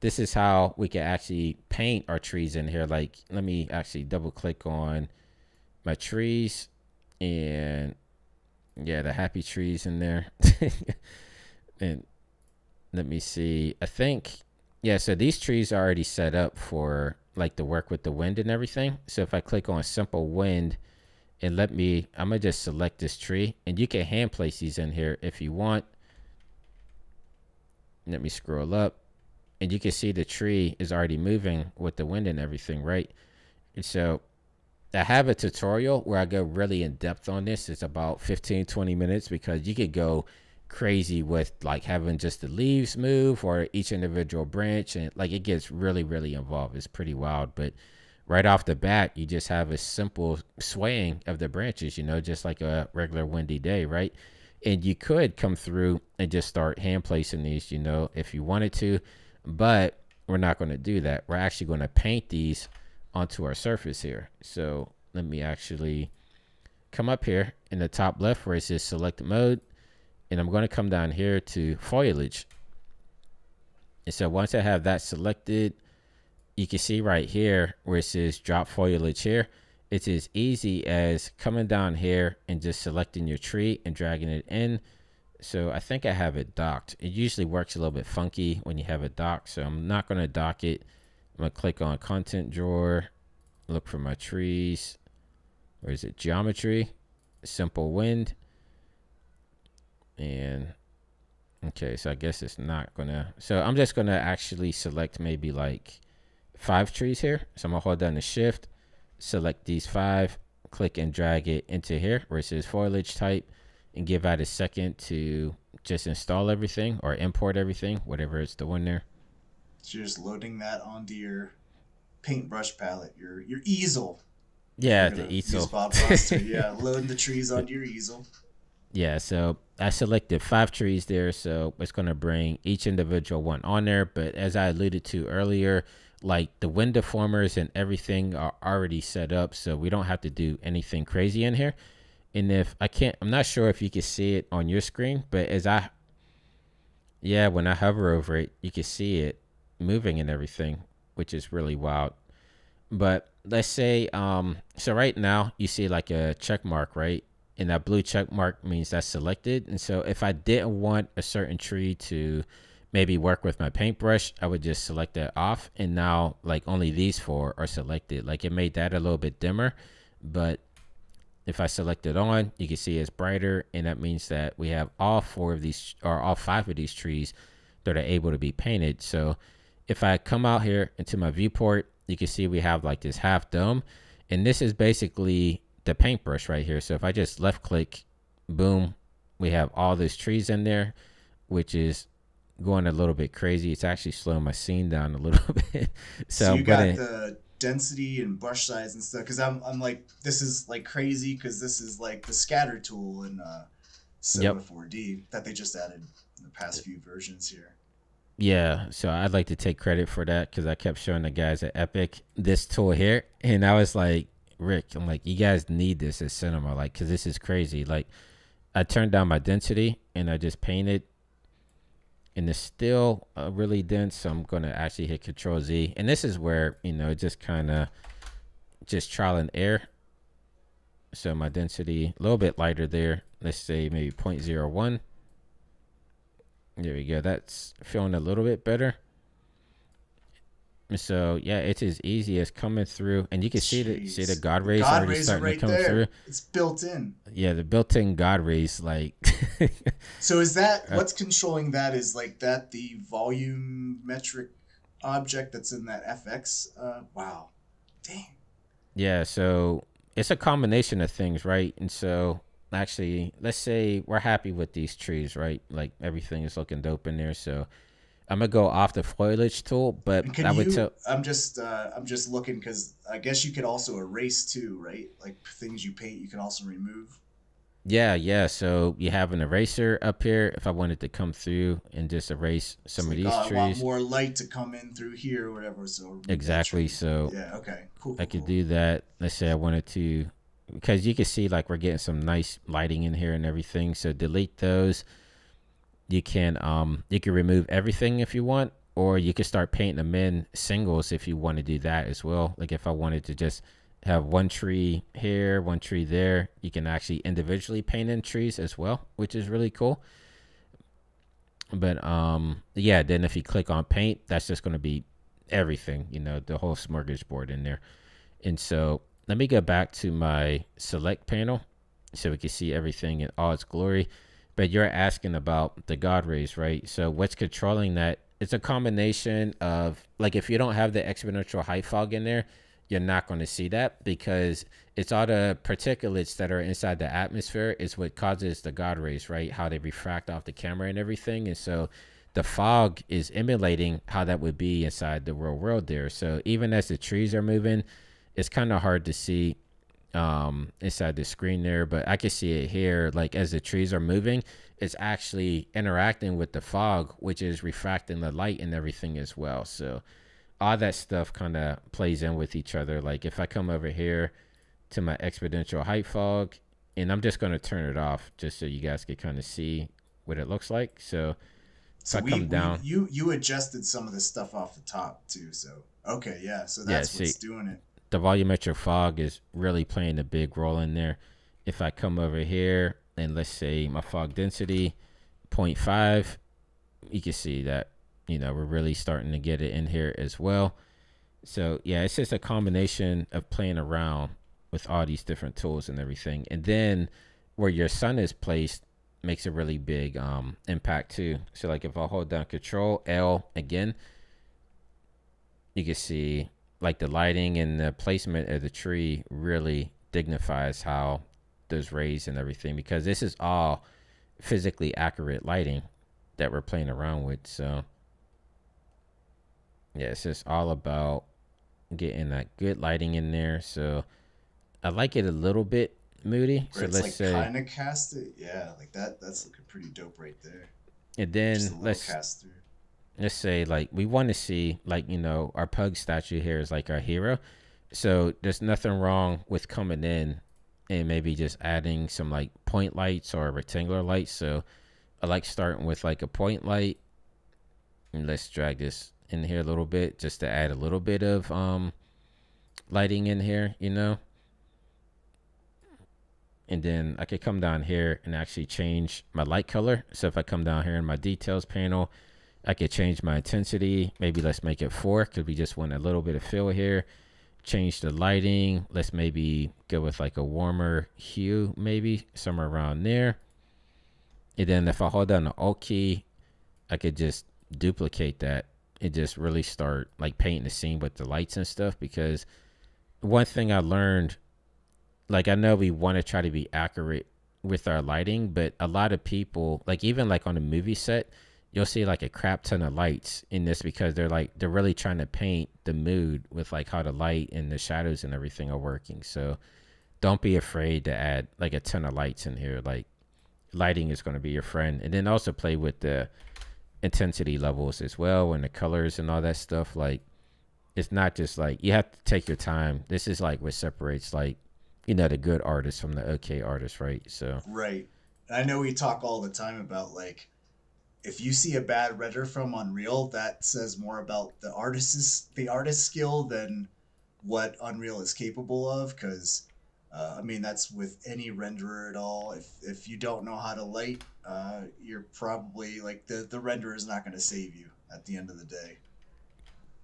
this is how we can actually paint our trees in here. Like, let me actually double click on my trees, and yeah, the happy trees in there. And let me see, I think, yeah, so these trees are already set up for like the work with the wind and everything. So if I click on simple wind, and let me, I'm gonna just select this tree, and you can hand place these in here if you want. Let me scroll up, and you can see the tree is already moving with the wind and everything, right? And so I have a tutorial where I go really in depth on this. It's about 15-20 minutes, because you could go crazy with like having just the leaves move or each individual branch, and like it gets really, really involved. It's pretty wild, but right off the bat, you just have a simple swaying of the branches, you know, just like a regular windy day, right? And you could come through and just start hand placing these, you know, if you wanted to, but we're not going to do that. We're actually going to paint these onto our surface here. So let me actually come up here in the top left where it says select mode, and I'm going to come down here to foliage. And so once I have that selected, you can see right here where it says drop foliage here. It's as easy as coming down here and just selecting your tree and dragging it in. So I think I have it docked. It usually works a little bit funky when you have it docked, so I'm not going to dock it. I'm going to click on content drawer, look for my trees. Where is it? Geometry, simple wind. And okay, so I guess it's not going to. So I'm just going to actually select maybe like 5 trees here. So I'm going to hold down the shift, select these 5, click and drag it into here where it says foliage type, and give out a second to just install everything or import everything, whatever it's doing there. So you're just loading that onto your paintbrush palette, your easel. Yeah, the easel. Yeah, loading the trees onto your easel. Yeah, so I selected 5 trees there, so it's going to bring each individual one on there. But as I alluded to earlier, like the wind deformers and everything are already set up, so we don't have to do anything crazy in here. And if I can't, I'm not sure if you can see it on your screen, but as I, yeah, when I hover over it, you can see it moving and everything, which is really wild. But let's say, so right now you see like a check mark, right? And that blue check mark means that's selected. And so if I didn't want a certain tree to maybe work with my paintbrush, I would just select that off. And now like only these 4 are selected. Like it made that a little bit dimmer, but if I select it on, you can see it's brighter. And that means that we have all 4 of these, or all 5 of these trees that are able to be painted. So if I come out here into my viewport, you can see we have like this half dome, and this is basically the paintbrush right here. So if I just left click, boom, we have all these trees in there, which is going a little bit crazy. It's actually slowing my scene down a little bit. So you got the density and brush size and stuff, because I'm like, this is like crazy, because this is like the scatter tool in Cinema 4D that they just added in the past few versions here. Yeah, so I'd like to take credit for that, because I kept showing the guys at Epic this tool here, and I was like, Rick, I'm like, you guys need this as cinema, like, because this is crazy. Like, I turned down my density and I just painted, and it's still really dense. So I'm going to actually hit Control Z. And this is where, you know, just kind of just trial and error. So my density a little bit lighter there. Let's say maybe 0.01. There we go. That's feeling a little bit better. So yeah, it's as easy as coming through, and you can see the God rays already starting to come through. It's built in. Yeah, the built-in God rays, like. So is that what's controlling that? Is like that the volume metric object that's in that FX? Wow, dang. Yeah, so it's a combination of things, right? And so actually, let's say we're happy with these trees, right? Like everything is looking dope in there, so. I'm gonna go off the foliage tool, but can I would. I'm just looking because I guess you could also erase too, right? Like things you paint, you can also remove. Yeah, yeah. So you have an eraser up here. If I wanted to come through and just erase some of these trees, I want more light to come in through here, or whatever. So exactly. So yeah, okay, cool. I could do that. Let's say I wanted to, because you can see like we're getting some nice lighting in here and everything. So delete those. You can remove everything if you want, or you can start painting them in singles if you want to do that as well. Like if I wanted to just have one tree here, one tree there, you can actually individually paint in trees as well, which is really cool. But yeah, then if you click on paint, that's just going to be everything, you know, the whole smorgasbord in there. And so let me go back to my select panel so we can see everything in all its glory. But you're asking about the God rays, right? So what's controlling that? It's a combination of, like, if you don't have the exponential height fog in there, you're not going to see that because it's all the particulates that are inside the atmosphere is what causes the God rays, right? How they refract off the camera and everything. And so the fog is emulating how that would be inside the real world there. So even as the trees are moving, it's kind of hard to see inside the screen there, but I can see it here, like as the trees are moving, it's actually interacting with the fog, which is refracting the light and everything as well. So all that stuff kind of plays in with each other. Like if I come over here to my exponential height fog, and I'm just going to turn it off just so you guys can kind of see what it looks like. So I come down, you adjusted some of this stuff off the top too. So okay, yeah, so that's what's doing it. The volumetric fog is really playing a big role in there. If I come over here and let's say my fog density 0.5, you can see that, you know, we're really starting to get it in here as well. So yeah, it's just a combination of playing around with all these different tools and everything. And then where your sun is placed makes a really big impact too. So like if I hold down Control L again, you can see like the lighting and the placement of the tree really dignifies how those rays and everything, because this is all physically accurate lighting that we're playing around with. So yeah, it's just all about getting that good lighting in there. So I like it a little bit moody. So let's say kind of cast it. Yeah, like that's looking pretty dope right there. And then let's say like we want to see, like, you know, our Pug statue here is like our hero. So there's nothing wrong with coming in and maybe just adding some like point lights or rectangular lights. So I like starting with like a point light, and let's drag this in here a little bit just to add a little bit of lighting in here, you know. And then I could come down here and actually change my light color. So if I come down here in my details panel, I could change my intensity. Maybe let's make it 4 because we just want a little bit of feel here. Change the lighting. Let's maybe go with like a warmer hue, maybe somewhere around there. And then if I hold down the Alt key, I could just duplicate that and just really start like painting the scene with the lights and stuff. Because one thing I learned, like I know we want to try to be accurate with our lighting, but a lot of people, like even like on a movie set, you'll see like a crap ton of lights in this because they're really trying to paint the mood with like how the light and the shadows and everything are working. So don't be afraid to add like a ton of lights in here. Like lighting is going to be your friend. And then also play with the intensity levels as well and the colors and all that stuff. Like it's not just like, you have to take your time. This is like what separates, like, you know, the good artists from the okay artists, right? So right. And I know we talk all the time about, like, if you see a bad render from Unreal, that says more about the artist's skill than what Unreal is capable of. Because I mean, that's with any renderer at all. If you don't know how to light, you're probably like, the renderer is not going to save you at the end of the day.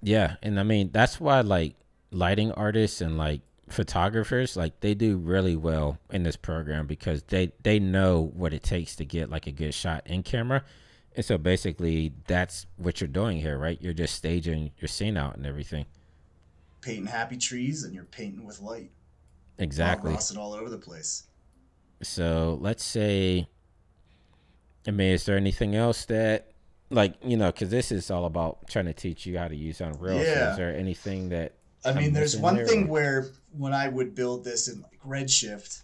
Yeah, and I mean, that's why, like, lighting artists and, like, photographers, like, they do really well in this program, because they know what it takes to get, like, a good shot in camera. And so basically that's what you're doing here, right? You're just staging your scene out and everything. Painting happy trees, and you're painting with light. Exactly. Bob Ross it all over the place. So let's say, I mean, is there anything else that, like, you know, because this is all about trying to teach you how to use Unreal. Yeah. So is there anything that, I mean, there's one thing where when I would build this in, like, Redshift,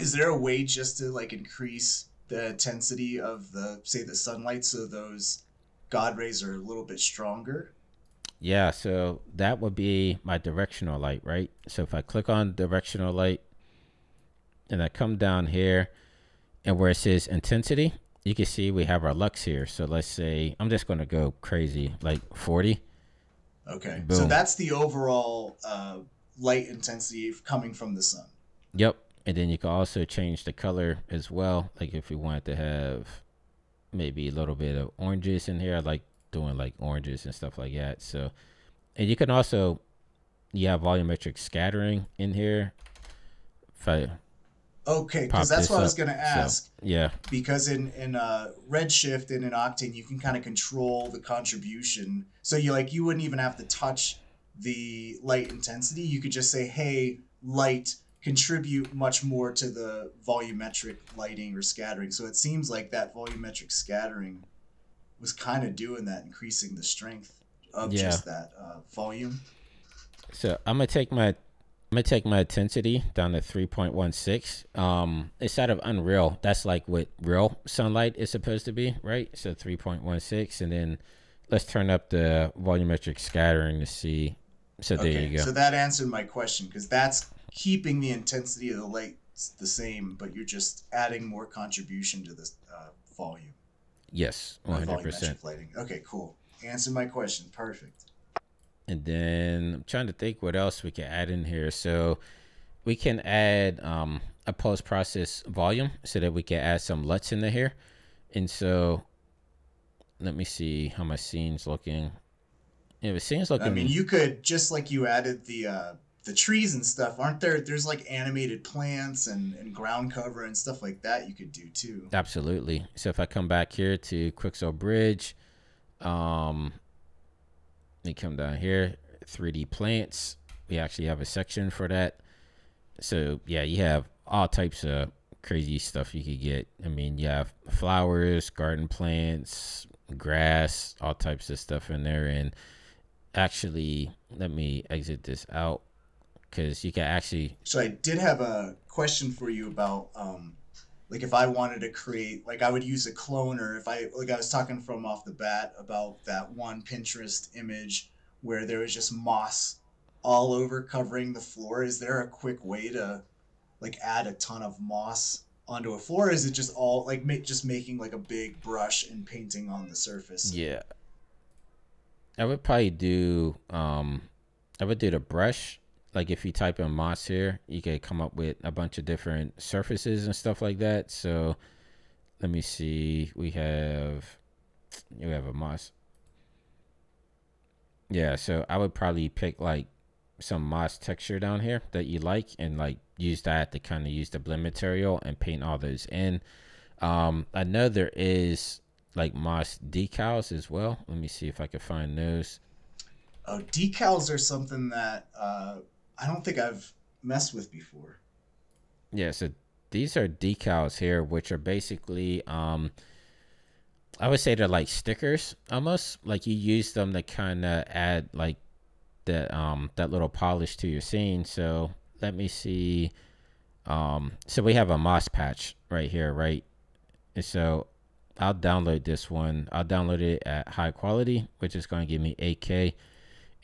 is there a way just to, like, increase the intensity of the, say, the sunlight, so those God rays are a little bit stronger? Yeah, so that would be my directional light, right? So if I click on directional light and I come down here, and where it says intensity, you can see we have our lux here. So let's say, I'm just going to go crazy, like 40. Okay. Boom. So that's the overall light intensity coming from the sun. Yep. And then you can also change the color as well. Like if you wanted to have maybe a little bit of oranges in here, I like doing like oranges and stuff like that. So, and you can also, you have volumetric scattering in here. If I, okay, because that's what I was going to ask. So, yeah. Because in Redshift and in Octane, you can kind of control the contribution. So you, like, you wouldn't even have to touch the light intensity. You could just say, hey, light, contribute much more to the volumetric lighting or scattering. So it seems like that volumetric scattering was kind of doing that, increasing the strength of just that volume. So I'm gonna take my intensity down to 3.16. Inside of Unreal, that's like what real sunlight is supposed to be, right? So 3.16, and then let's turn up the volumetric scattering to see. So okay, there you go. So that answered my question, because that's keeping the intensity of the light the same, but you're just adding more contribution to this volume. Yes, 100%. Lighting. Okay, cool. Answered my question. Perfect. And then I'm trying to think what else we can add in here. So we can add a post-process volume so that we can add some LUTs into here. And so let me see how my scene's looking. Yeah, the scene's looking. I mean, you could, just like you added the trees and stuff, aren't there? There's like animated plants and ground cover and stuff like that you could do too. Absolutely. So if I come back here to Quixel Bridge, you come down here, 3D plants, we actually have a section for that. So yeah, you have all types of crazy stuff you could get. I mean, you have flowers, garden plants, grass, all types of stuff in there. And actually, let me exit this out, because you can actually, so I did have a question for you about like if I wanted to create, like I would use a cloner. If I, like I was talking from off the bat about that one Pinterest image where there was just moss all over covering the floor. Is there a quick way to like add a ton of moss onto a floor? Or is it just all like just making like a big brush and painting on the surface? Yeah. I would probably do, I would do the brush. Like if you type in moss here, you can come up with a bunch of different surfaces and stuff like that. So let me see, we have a moss. Yeah, so I would probably pick like some moss texture down here that you like, and like use that to kind of use the blend material and paint all those in. I know there is like moss decals as well. Let me see if I can find those. Oh, decals are something that, I don't think I've messed with before. Yeah, so these are decals here, which are basically, I would say they're like stickers almost. Like you use them to kind of add like that, that little polish to your scene. So let me see. So we have a moss patch right here, right? And so I'll download this one. I'll download it at high quality, which is going to give me 8K.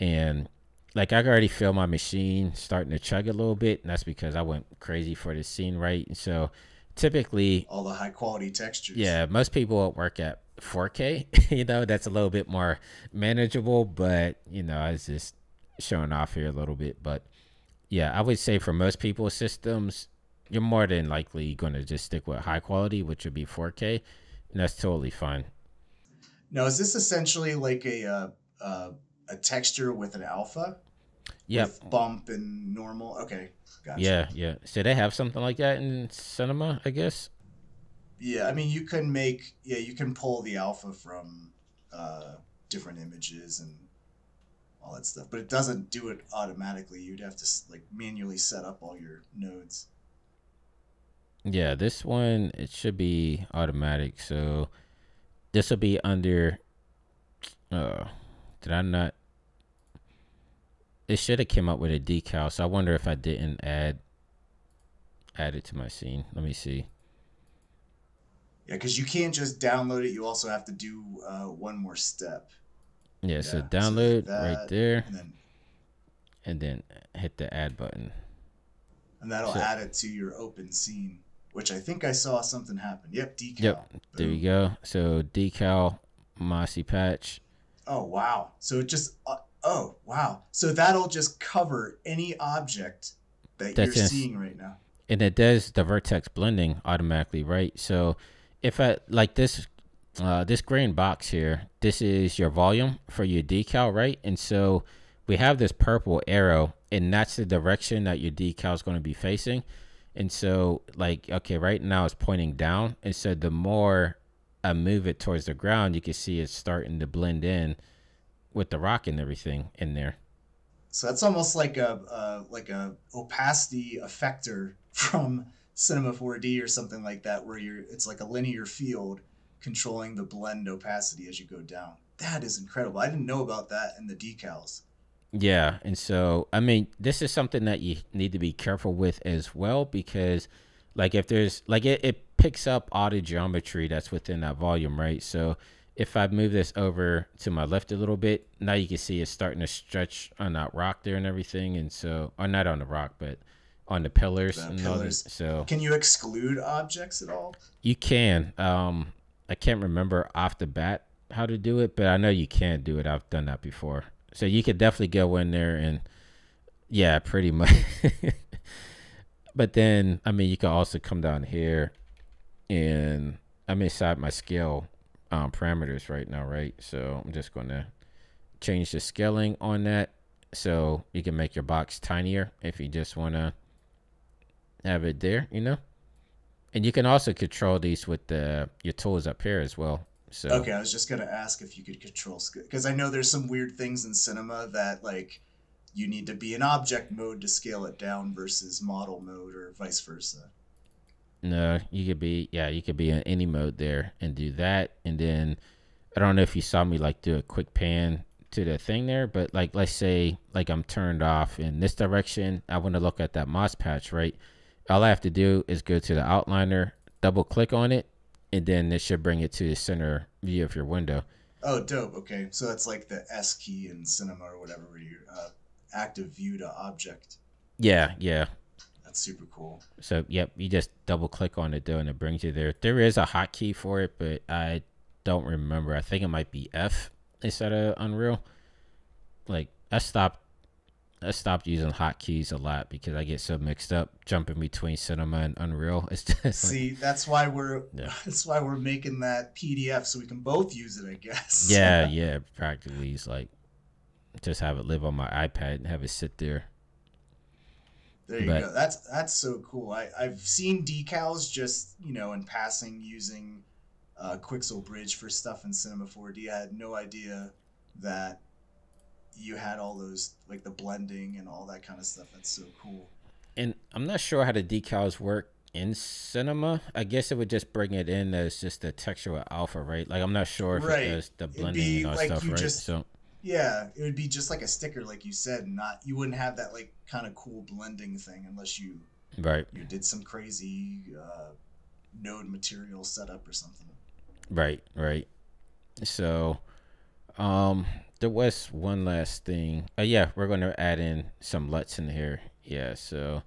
And Like, I already feel my machine starting to chug a little bit, and that's because I went crazy for the scene, right? And so typically all the high quality textures. Yeah, most people won't work at 4K. You know, that's a little bit more manageable, but, you know, I was just showing off here a little bit. But yeah, I would say for most people's systems, you're more than likely going to just stick with high quality, which would be 4K, and that's totally fine. Now, is this essentially like a texture with an alpha? Yeah, bump and normal. Okay, gotcha. Yeah. So they have something like that in Cinema, I guess. Yeah, I mean, you can make, yeah, you can pull the alpha from different images and all that stuff, but it doesn't do it automatically. You'd have to like manually set up all your nodes. Yeah, this one, it should be automatic. So this will be under, did I not? It should have came up with a decal, so I wonder if I didn't add it to my scene. Let me see. Yeah, because you can't just download it. You also have to do one more step. Yeah, so download so that, right there, and then hit the add button. And that'll add it to your open scene, which I think I saw something happen. Yep, decal. Yep, there you go. So decal, mossy patch. Oh, wow. So it just... oh, wow. So that'll just cover any object that you're seeing right now. And it does the vertex blending automatically, right? So if I, like this green box here, this is your volume for your decal, right? And so we have this purple arrow, and that's the direction that your decal is going to be facing. And so, like, okay, right now it's pointing down. And so the more I move it towards the ground, you can see it's starting to blend in with the rock and everything in there. So that's almost like a opacity effector from Cinema 4D or something like that, where it's like a linear field controlling the blend opacity as you go down. That is incredible. I didn't know about that in the decals. Yeah, and so, I mean, this is something that you need to be careful with as well, because like if there's like it picks up all the geometry that's within that volume, right? So if I move this over to my left a little bit, now you can see it's starting to stretch on that rock there and everything. And so, or not on the rock, but on the pillars. So can you exclude objects at all? You can. I can't remember off the bat how to do it, but I know you can do it. I've done that before. So you could definitely go in there and, yeah, pretty much. But then, I mean, you can also come down here and I'm inside my scale parameters right now, right? So I'm just going to change the scaling on that, so you can make your box tinier if you just want to have it there, you know. And you can also control these with your tools up here as well. So okay, I was just going to ask if you could control, because I know there's some weird things in Cinema that like you need to be in object mode to scale it down versus model mode or vice versa. No, you could be, yeah, you could be in any mode there and do that. And then I don't know if you saw me like do a quick pan to the thing there, but like, let's say like I'm turned off in this direction. I want to look at that moss patch, right? All I have to do is go to the outliner, double click on it, and then it should bring it to the center view of your window. Oh, dope. Okay. So that's like the S key in Cinema or whatever, where you're active view to object. Yeah. Yeah. That's super cool. So yep, you just double click on it though and it brings you there. There is a hotkey for it, but I don't remember. I think it might be F instead of Unreal. Like I stopped using hotkeys a lot because I get so mixed up jumping between Cinema and Unreal. It's just see, like, that's why we're making that PDF so we can both use it, I guess. Yeah, yeah, practically. It's like just have it live on my iPad and have it sit there. There you go. That's so cool. I've seen decals just, you know, in passing using Quixel Bridge for stuff in Cinema 4D. I had no idea that you had all those, like the blending and all that kind of stuff. That's so cool. And I'm not sure how the decals work in Cinema. I guess it would just bring it in as just the texture with alpha, right? Like I'm not sure if it does the blending and all that stuff, right? Yeah, it would be just like a sticker, like you said. You wouldn't have that like kind of cool blending thing unless you did some crazy node material setup or something. Right. So there was one last thing. Yeah, we're going to add in some LUTs in here. Yeah, so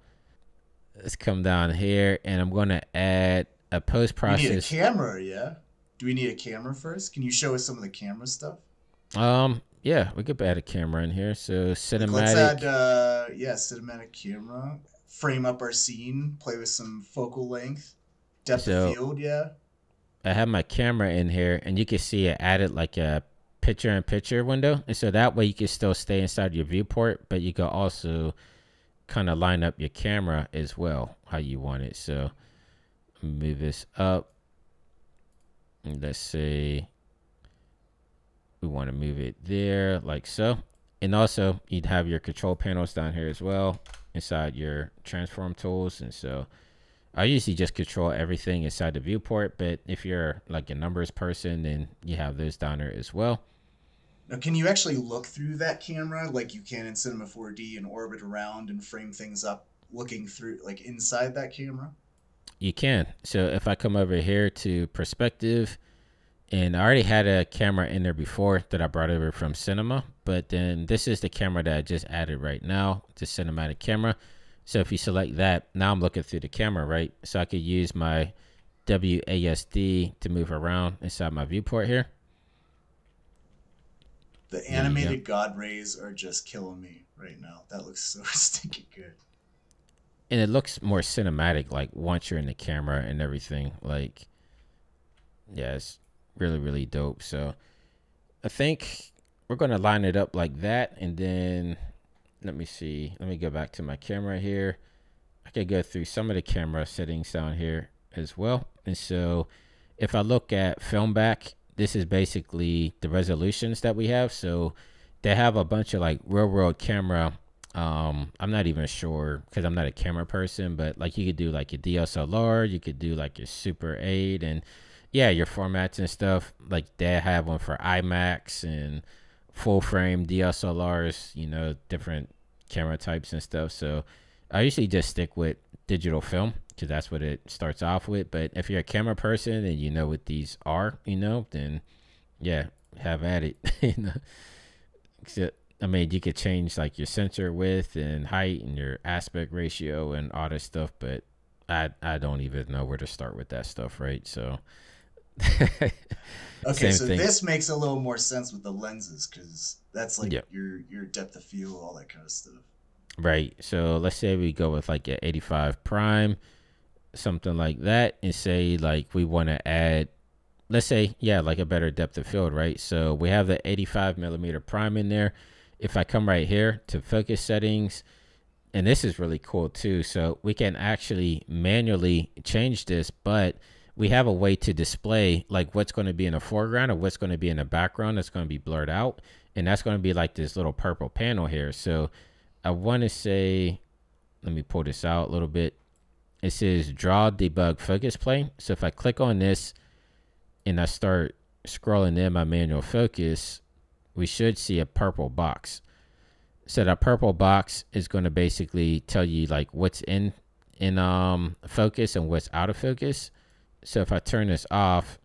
let's come down here, and I'm going to add a post process. We need a camera, yeah. Do we need a camera first? Can you show us some of the camera stuff? Yeah, we could add a camera in here. So cinematic. Let's add, yeah, cinematic camera. Frame up our scene. Play with some focal length, depth of field. Yeah. I have my camera in here, and you can see I added like a picture-in-picture window, and so that way you can still stay inside your viewport, but you can also kind of line up your camera as well how you want it. So move this up. Let's see. We want to move it there like so. And also you'd have your control panels down here as well inside your transform tools. And so I usually just control everything inside the viewport, but if you're like a numbers person, then you have those down there as well. Now, can you actually look through that camera like you can in Cinema 4D and orbit around and frame things up looking through like inside that camera? You can. So if I come over here to perspective, and I already had a camera in there before that I brought over from Cinema, but then this is the camera that I just added right now, the cinematic camera. So if you select that, now I'm looking through the camera, right? So I could use my WASD to move around inside my viewport here. The animated God rays are just killing me right now. That looks so stinking good. And it looks more cinematic, like once you're in the camera and everything. Like, yeah, it's really, really dope. So I think we're going to line it up like that. And then let me see. Let me go back to my camera here. I could go through some of the camera settings down here as well. And so if I look at film back, this is basically the resolutions that we have. So they have a bunch of like real world camera. I'm not even sure because I'm not a camera person, but like you could do like your DSLR, you could do like your Super 8 and yeah, your formats and stuff. Like they have one for IMAX and full frame DSLRs, you know, different camera types and stuff. So I usually just stick with digital film because that's what it starts off with. But if you're a camera person and you know what these are, you know, then yeah, have at it. You know, except, I mean, you could change like your sensor width and height and your aspect ratio and all this stuff, but I don't even know where to start with that stuff, right? So okay, so this makes a little more sense with the lenses because that's like your depth of field, all that kind of stuff. Right. So let's say we go with like an 85 prime, something like that, and say like we want to add, let's say, yeah, like a better depth of field, right? So we have the 85 millimeter prime in there. If I come right here to focus settings, and this is really cool too. So we can actually manually change this, but we have a way to display like what's going to be in the foreground or what's going to be in the background that's going to be blurred out. And that's going to be like this little purple panel here. So I want to say, let me pull this out a little bit. It says draw, debug, focus, plane. So if I click on this and I start scrolling in my manual focus, we should see a purple box. So that purple box is going to basically tell you like what's in focus and what's out of focus. So if I turn this off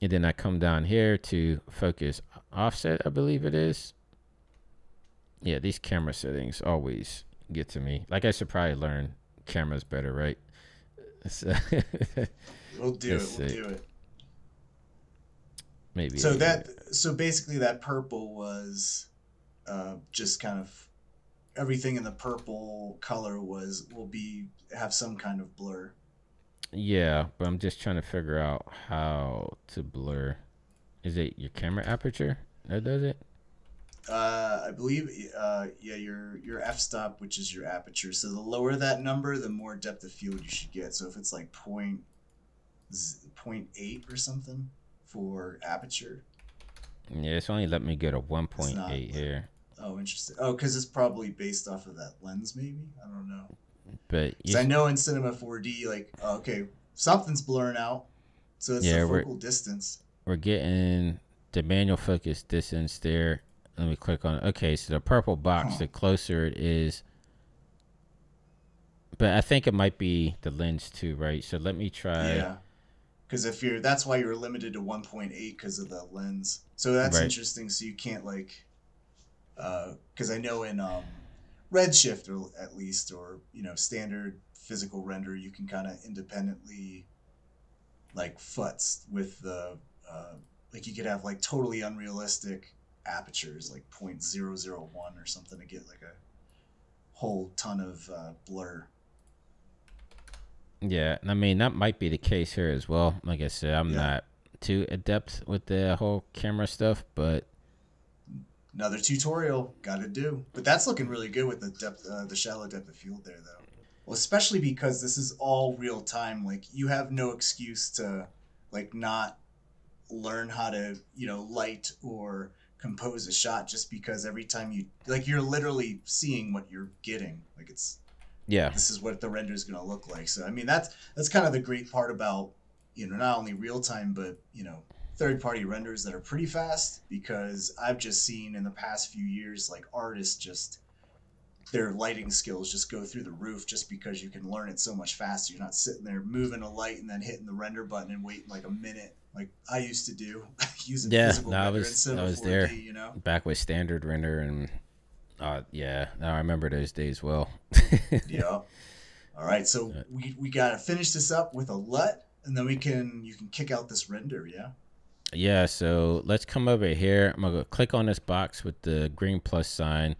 and then I come down here to focus offset, I believe it is. Yeah, these camera settings always get to me. Like I should probably learn cameras better, right? So we'll do it. Maybe. So so basically that purple was just kind of everything in the purple color will have some kind of blur. Yeah, but I'm just trying to figure out how to blur. Is it your camera aperture that does it? I believe yeah, your f-stop, which is your aperture. So the lower that number, the more depth of field you should get. So if it's like 0.8 or something for aperture. Yeah, it's only let me get a 1.8 here. Oh, interesting. Oh, because it's probably based off of that lens, maybe? I don't know. But I know in Cinema 4D, like, okay, something's blurring out. So it's the focal distance. We're getting the manual focus distance there. Let me click on it. Okay, so the purple box, the closer it is. But I think it might be the lens too, right? So let me try. Yeah. Because if you're, that's why you're limited to 1.8 because of the lens. So that's interesting. So you can't like Because I know in Redshift, or at least, or standard physical render, you can kind of independently like futz with the like you could have like totally unrealistic apertures, like 0.001 or something, to get like a whole ton of blur. Yeah, I mean, that might be the case here as well. Like I said, I'm not too adept with the whole camera stuff, but another tutorial, gotta do. But that's looking really good with the depth, the shallow depth of field there, though. Well, especially because this is all real time. Like, you have no excuse to, like, not learn how to, light or compose a shot, just because every time you, like, you're literally seeing what you're getting. Like, it's, this is what the render is going to look like. So, I mean, that's kind of the great part about, not only real time, but, third-party renders that are pretty fast, because I've just seen in the past few years, like, artists just, their lighting skills just go through the roof, just because you can learn it so much faster. You're not sitting there moving a light and then hitting the render button and waiting like a minute, like I used to do using physical render. I was 4D, there, back with standard render, and I remember those days well. Yeah. All right, so we gotta finish this up with a LUT, and then you can kick out this render, yeah. Yeah, so let's come over here. I'm going to click on this box with the green plus sign,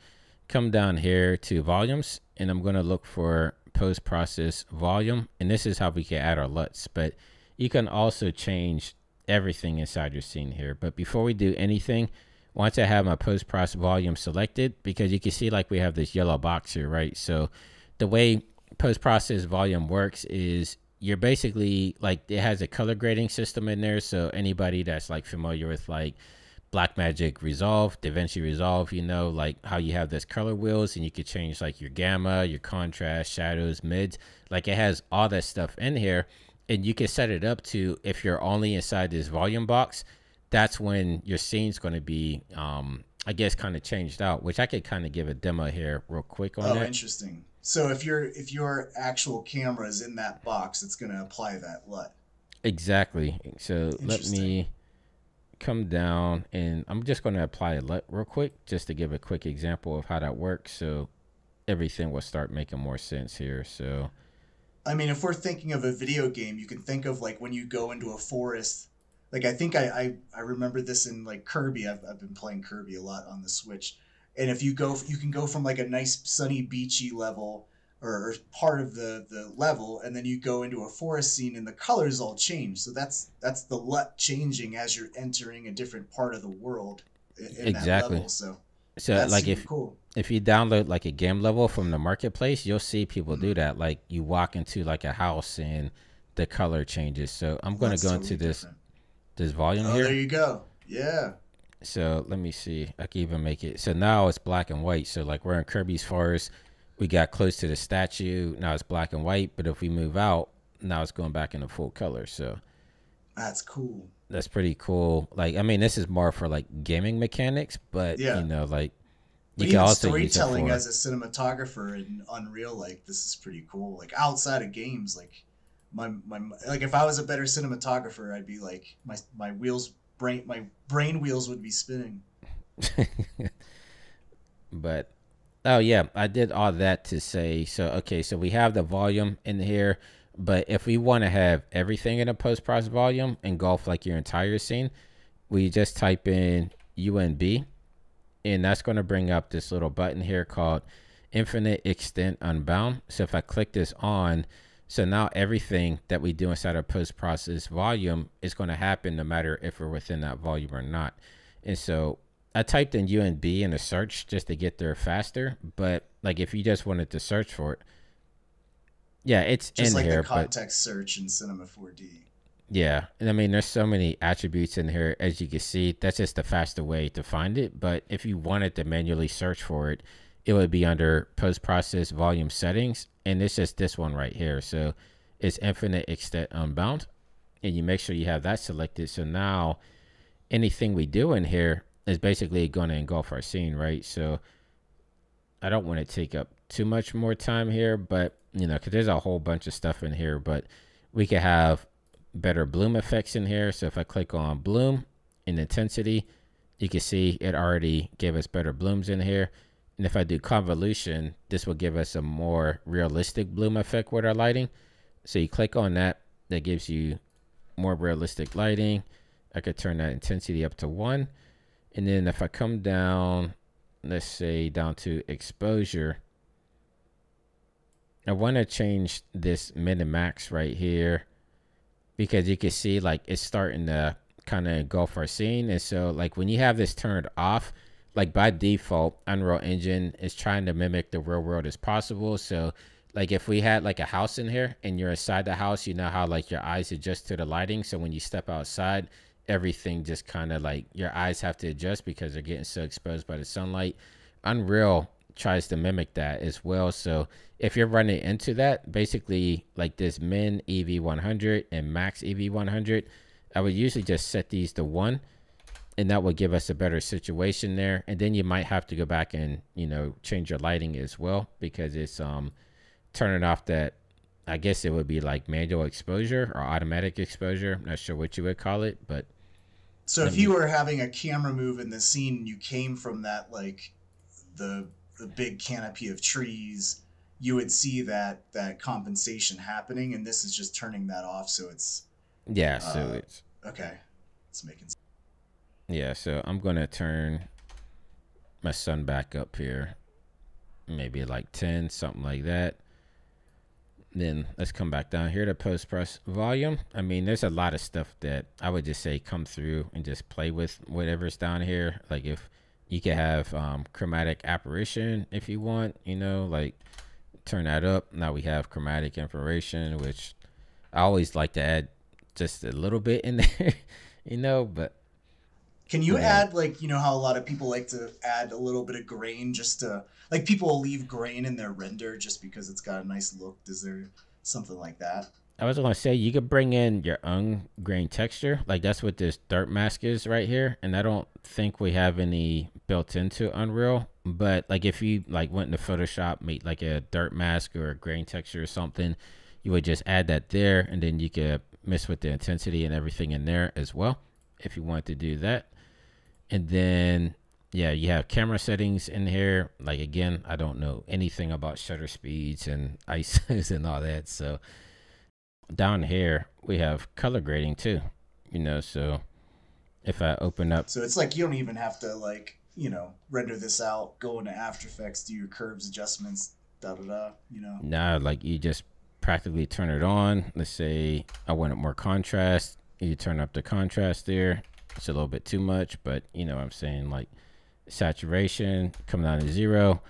come down here to volumes, and I'm going to look for post-process volume. And this is how we can add our LUTs, but you can also change everything inside your scene here. But before we do anything, once I have my post-process volume selected, because you can see like we have this yellow box here, right? So the way post-process volume works is you're basically like, it has a color grading system in there. So anybody that's like familiar with like Blackmagic Resolve, DaVinci Resolve, like how you have this color wheels and you could change like your gamma, your contrast, shadows, mids, like it has all that stuff in here. And you can set it up to, if you're only inside this volume box, that's when your scene's going to be, I guess, kind of changed out, which I could kind of give a demo here real quick on that. Oh, interesting. So if your actual camera is in that box, it's going to apply that LUT. Exactly. So let me come down, and I'm just going to apply a LUT real quick just to give a quick example of how that works, so everything will start making more sense here. So I mean, if we're thinking of a video game, you can think of like when you go into a forest. Like I think I remember this in like Kirby. I've been playing Kirby a lot on the Switch. And if you can go from like a nice sunny beachy level or part of the level, and then you go into a forest scene and the colors all change. So that's the LUT changing as you're entering a different part of the world in that level. So that's like if you download like a game level from the marketplace, you'll see people do that. Like you walk into like a house and the color changes. So I'm going to go into this volume here. Oh, there you go. Yeah. So let me see, I can even make it. So now it's black and white. So like we're in Kirby's forest, we got close to the statue. Now it's black and white, but if we move out, now it's going back into full color. So that's cool. That's pretty cool. Like, I mean, this is more for like gaming mechanics, but like you can also storytelling use it as a cinematographer in Unreal. Like this is pretty cool. Like outside of games, like my like if I was a better cinematographer, I'd be like my brain wheels would be spinning. But oh yeah, I did all that to say, so okay, so we have the volume in here, but if we want to have everything in a post-process volume engulf like your entire scene, we just type in UNB, and that's going to bring up this little button here called Infinite Extent Unbound. So if I click this on, so now everything that we do inside our post-process volume is going to happen no matter if we're within that volume or not. And so I typed in UNB in a search just to get there faster. But like if you just wanted to search for it, yeah, it's just in like here, the context search in Cinema 4D. Yeah. And I mean, there's so many attributes in here, as you can see. That's just the faster way to find it. But if you wanted to manually search for it, it would be under post-process volume settings. And it's just this one right here. So it's Infinite Extent Unbound. And you make sure you have that selected. So now anything we do in here is basically going to engulf our scene, right? So I don't want to take up too much more time here, but, because there's a whole bunch of stuff in here, but we could have better bloom effects in here. So if I click on bloom and intensity, you can see it already gave us better blooms in here. And if I do convolution, this will give us a more realistic bloom effect with our lighting. So you click on that, that gives you more realistic lighting. I could turn that intensity up to 1. And then if I come down, let's say down to exposure, I want to change this min and max right here, because you can see like it's starting to kind of engulf our scene. And so like when you have this turned off, like by default, Unreal Engine is trying to mimic the real world as possible. So like if we had like a house in here and you're inside the house, you know how like your eyes adjust to the lighting. So when you step outside, everything just kind of like your eyes have to adjust because they're getting so exposed by the sunlight. Unreal tries to mimic that as well. So if you're running into that, basically like this min EV100 and max EV100, I would usually just set these to 1, and that will give us a better situation there. And then you might have to go back and, you know, change your lighting as well, because it's turning off that, I guess it would be like manual exposure or automatic exposure. I'm not sure what you would call it, but. So if you were having a camera move in the scene, you came from that, like the big canopy of trees, you would see that compensation happening. And this is just turning that off. So it's. Yeah. So it's. Okay. It's making sense. Yeah. So I'm going to turn my sun back up here. Maybe like 10, something like that. Then let's come back down here to post press volume. I mean, there's a lot of stuff that I would just say come through and just play with whatever's down here. Like if you could have chromatic apparition if you want, you know, like turn that up. Now we have chromatic information, which I always like to add just a little bit in there, you know, but. Can you add, like, you know how a lot of people like to add a little bit of grain, just to, like, people will leave grain in their render just because it's got a nice look. Is there something like that? I was going to say, you could bring in your own grain texture. Like, that's what this dirt mask is right here. And I don't think we have any built into Unreal. But, like, if you, like, went into Photoshop, made, like, a dirt mask or a grain texture or something, you would just add that there. And then you could mess with the intensity and everything in there as well, if you want to do that. And then, yeah, you have camera settings in here. Like, again, I don't know anything about shutter speeds and ISOs and all that. So down here, we have color grading too, you know, so if I open up. So it's like you don't even have to, like, you know, render this out, go into After Effects, do your curves, adjustments, da-da-da, you know. Nah, like you just practically turn it on. Let's say I wanted more contrast. You turn up the contrast there. It's a little bit too much, but you know what I'm saying, like saturation, come down to 0,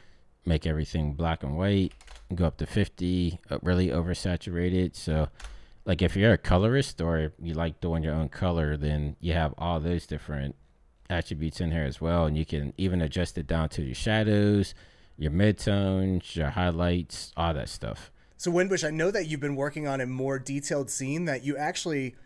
make everything black and white, go up to 50, really oversaturated. So like if you're a colorist or you like doing your own color, then you have all those different attributes in here as well. And you can even adjust it down to your shadows, your midtones, your highlights, all that stuff. So Winbush, I know that you've been working on a more detailed scene that you actually,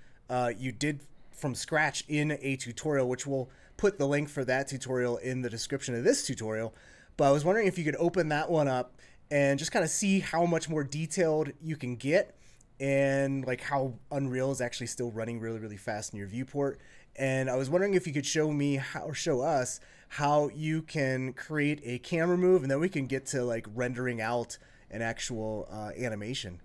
you did from scratch in a tutorial, which we'll put the link for that tutorial in the description of this tutorial. But I was wondering if you could open that one up and just kind of see how much more detailed you can get, and like how Unreal is actually still running really, really fast in your viewport. And I was wondering if you could show me how, or show us how you can create a camera move, and then we can get to like rendering out an actual animation.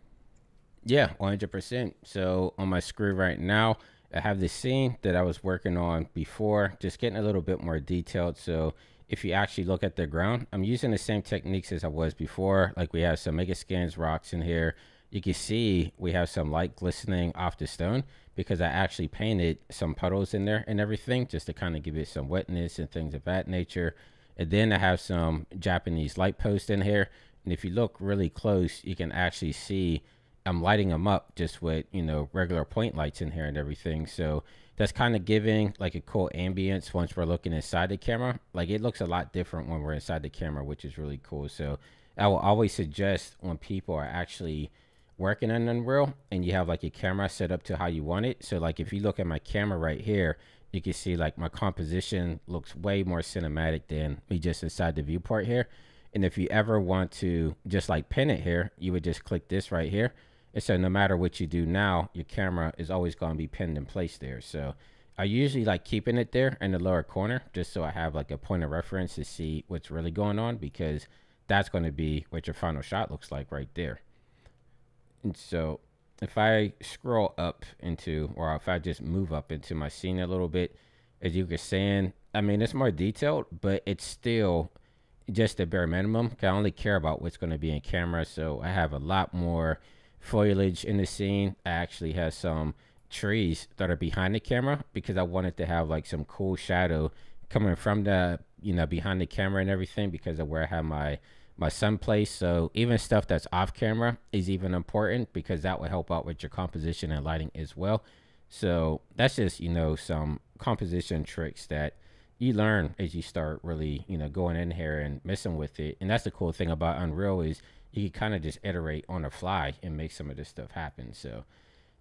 Yeah, 100%. So on my screen right now, I have this scene that I was working on before, just getting a little bit more detailed. So if you actually look at the ground, I'm using the same techniques as I was before. Like we have some Megascans rocks in here. You can see we have some light glistening off the stone because I actually painted some puddles in there and everything just to kind of give it some wetness and things of that nature. And then I have some Japanese light posts in here. And if you look really close, you can actually see I'm lighting them up just with, you know, regular point lights in here and everything. So that's kind of giving like a cool ambience once we're looking inside the camera. Like it looks a lot different when we're inside the camera, which is really cool. So I will always suggest when people are actually working in Unreal and you have like a camera set up to how you want it. So like if you look at my camera right here, you can see like my composition looks way more cinematic than me just inside the viewport here. And if you ever want to just like pin it here, you would just click this right here. And so no matter what you do now, your camera is always going to be pinned in place there. So I usually like keeping it there in the lower corner just so I have like a point of reference to see what's really going on, because that's going to be what your final shot looks like right there. And so if I scroll up into, or if I just move up into my scene a little bit, as you were saying, I mean, it's more detailed, but it's still just a bare minimum. I only care about what's going to be in camera. So I have a lot more foliage in the scene. I actually have some trees that are behind the camera because I wanted to have like some cool shadow coming from the, you know, behind the camera and everything, because of where I have my sun placed. So even stuff that's off camera is even important, because that will help out with your composition and lighting as well. So that's just, you know, some composition tricks that you learn as you start really, you know, going in here and messing with it. And that's the cool thing about Unreal, is you can kind of just iterate on the fly and make some of this stuff happen. So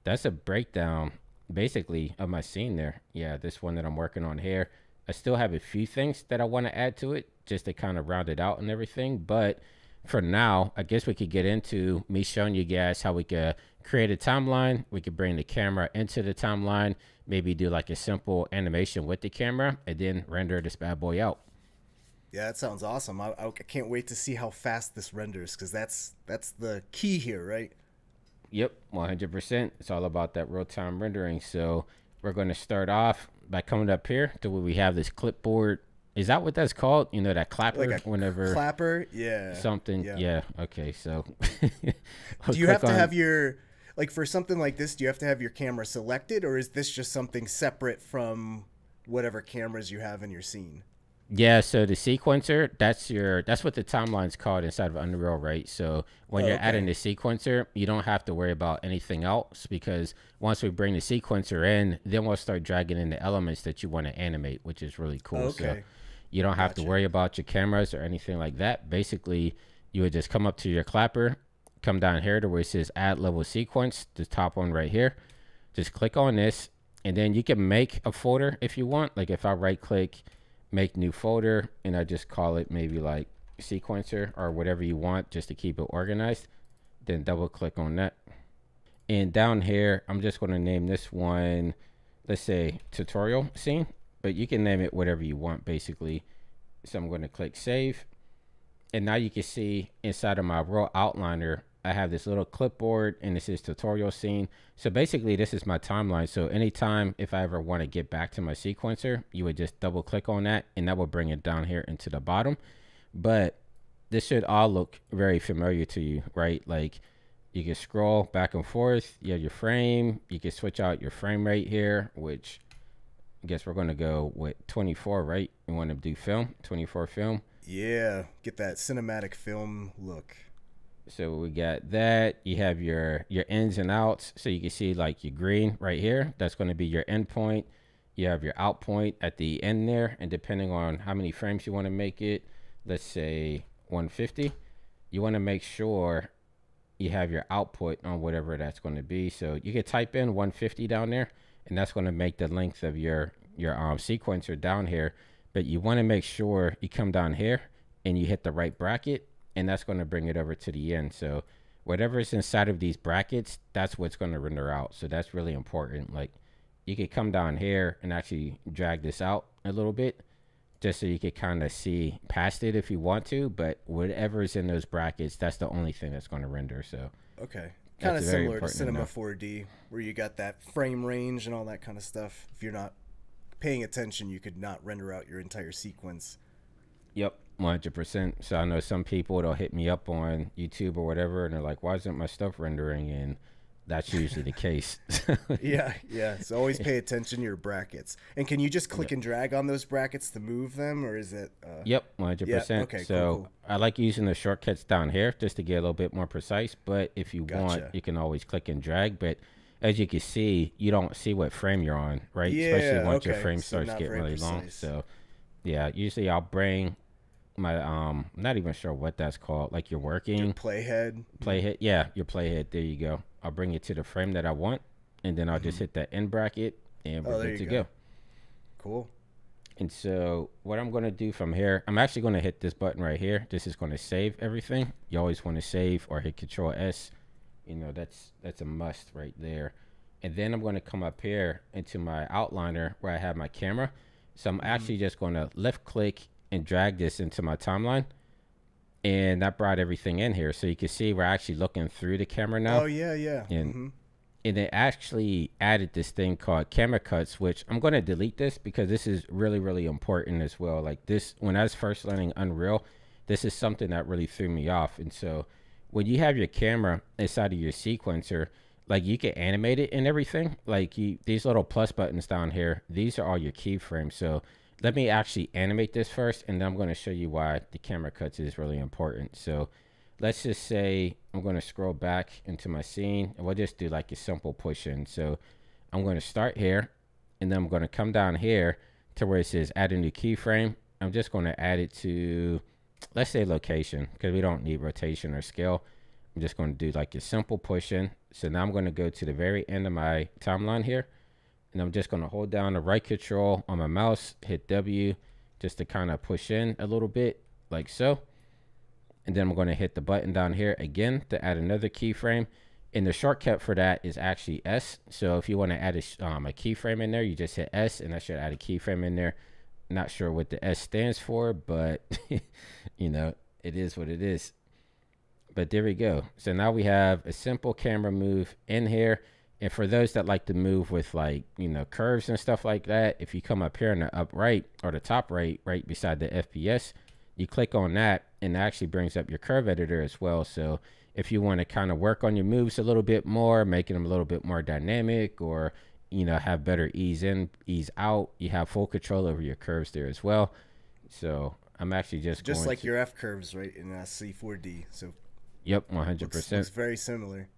that's a breakdown basically of my scene there. Yeah, this one that I'm working on here, I still have a few things that I want to add to it just to kind of round it out and everything. But for now, I guess we could get into me showing you guys how we could create a timeline. We could bring the camera into the timeline, maybe do like a simple animation with the camera, and then render this bad boy out. Yeah, that sounds awesome. I can't wait to see how fast this renders, because that's the key here, right? Yep, 100%. It's all about that real-time rendering. So we're going to start off by coming up here to where we have this clipboard. Is that what that's called? You know, that clapper, like whenever clapper. Yeah. Something. Yeah. Yeah. Okay. So do you have to have your, like for something like this, do you have to have your camera selected, or is this just something separate from whatever cameras you have in your scene? Yeah. So the sequencer, that's what the timeline's called inside of Unreal, right? So when you're adding the sequencer, you don't have to worry about anything else, because once we bring the sequencer in, then we'll start dragging in the elements that you want to animate, which is really cool. Okay. So you don't have to worry about your cameras or anything like that. Basically, you would just come up to your clapper, come down here to where it says add level sequence, the top one right here. Just click on this, and then you can make a folder if you want. Like if I right click, make new folder, and I just call it maybe like sequencer or whatever you want, just to keep it organized. Then double click on that, and down here I'm just going to name this one, let's say tutorial scene, but you can name it whatever you want basically. So I'm going to click save, and now you can see inside of my raw outliner I have this little clipboard, and this is tutorial scene. So basically this is my timeline. So anytime if I ever want to get back to my sequencer, you would just double click on that, and that will bring it down here into the bottom. But this should all look very familiar to you, right? Like you can scroll back and forth. You have your frame. You can switch out your frame rate here, which I guess we're going to go with 24, right? You want to do film, 24 film. Yeah, get that cinematic film look. So we got that. You have your ins and outs, so you can see like your green right here, that's going to be your end point. You have your out point at the end there, and depending on how many frames you want to make it, let's say 150, you want to make sure you have your output on whatever that's going to be. So you can type in 150 down there, and that's going to make the length of your sequencer down here. But you want to make sure you come down here and you hit the right bracket, and that's going to bring it over to the end. So whatever is inside of these brackets, that's what's going to render out. So that's really important. Like you could come down here and actually drag this out a little bit just so you could kind of see past it if you want to, but whatever is in those brackets, that's the only thing that's going to render. So okay, kind of similar to Cinema 4D, where you got that frame range and all that kind of stuff. If you're not paying attention, you could not render out your entire sequence. Yep. 100%. So I know some people that'll hit me up on YouTube or whatever, and they're like, why isn't my stuff rendering? And that's usually the case. yeah. So always pay attention to your brackets. And can you just click and drag on those brackets to move them, or is it? Yep, 100%. Yeah, okay, so cool. I like using the shortcuts down here just to get a little bit more precise. But if you want, you can always click and drag. But as you can see, you don't see what frame you're on, right? Yeah, especially once your frame starts getting really long. So yeah, usually I'll bring my I'm not even sure what that's called, like you're working your playhead. Yeah, your playhead, there you go. I'll bring it to the frame that I want, and then I'll just hit that end bracket, and we're good to go. Cool. And so what I'm going to do from here, I'm actually going to hit this button right here. This is going to save everything. You always want to save or hit Control S, you know, that's a must right there. And then I'm going to come up here into my outliner where I have my camera. So I'm actually just going to left click and drag this into my timeline. And that brought everything in here. So you can see we're actually looking through the camera now. Oh, yeah, yeah. And, and it actually added this thing called camera cuts, which I'm going to delete this because this is really, really important as well. Like this, when I was first learning Unreal, this is something that really threw me off. And so when you have your camera inside of your sequencer, like you can animate it and everything. Like you, these little plus buttons down here, these are all your keyframes. So let me actually animate this first, and then I'm going to show you why the camera cuts is really important. So let's just say I'm going to scroll back into my scene, and we'll just do like a simple push in. So I'm going to start here, and then I'm going to come down here to where it says add a new keyframe. I'm just going to add it to, let's say, location, because we don't need rotation or scale. I'm just going to do like a simple push in. So now I'm going to go to the very end of my timeline here, and I'm just going to hold down the right control on my mouse, hit W just to kind of push in a little bit like so. And then I'm going to hit the button down here again to add another keyframe. And the shortcut for that is actually S. So if you want to add a keyframe in there, you just hit S, and that should add a keyframe in there. Not sure what the S stands for, but you know, it is what it is. But there we go. So now we have a simple camera move in here. And for those that like to move with, like, you know, curves and stuff like that, if you come up here in the up right or the top right, right beside the FPS, you click on that, and it actually brings up your curve editor as well. So if you want to kind of work on your moves a little bit more, making them a little bit more dynamic, or, you know, have better ease in, ease out, you have full control over your curves there as well. So I'm actually just going like to your F curves, right, in C4D. So yep, 100%. It's very similar.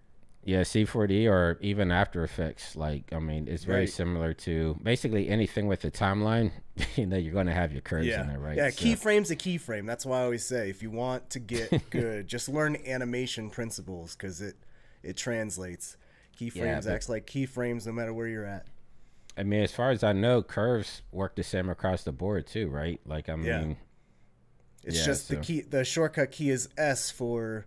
Yeah, C4D or even After Effects. Like, I mean, it's very similar to basically anything with the timeline. You know, you're going to have your curves in there, right? Yeah, so keyframe's a keyframe. That's why I always say, if you want to get good, just learn animation principles, because it translates. Keyframes acts like keyframes no matter where you're at. I mean, as far as I know, curves work the same across the board too, right? Like, I mean, it's just the key. The shortcut key is S for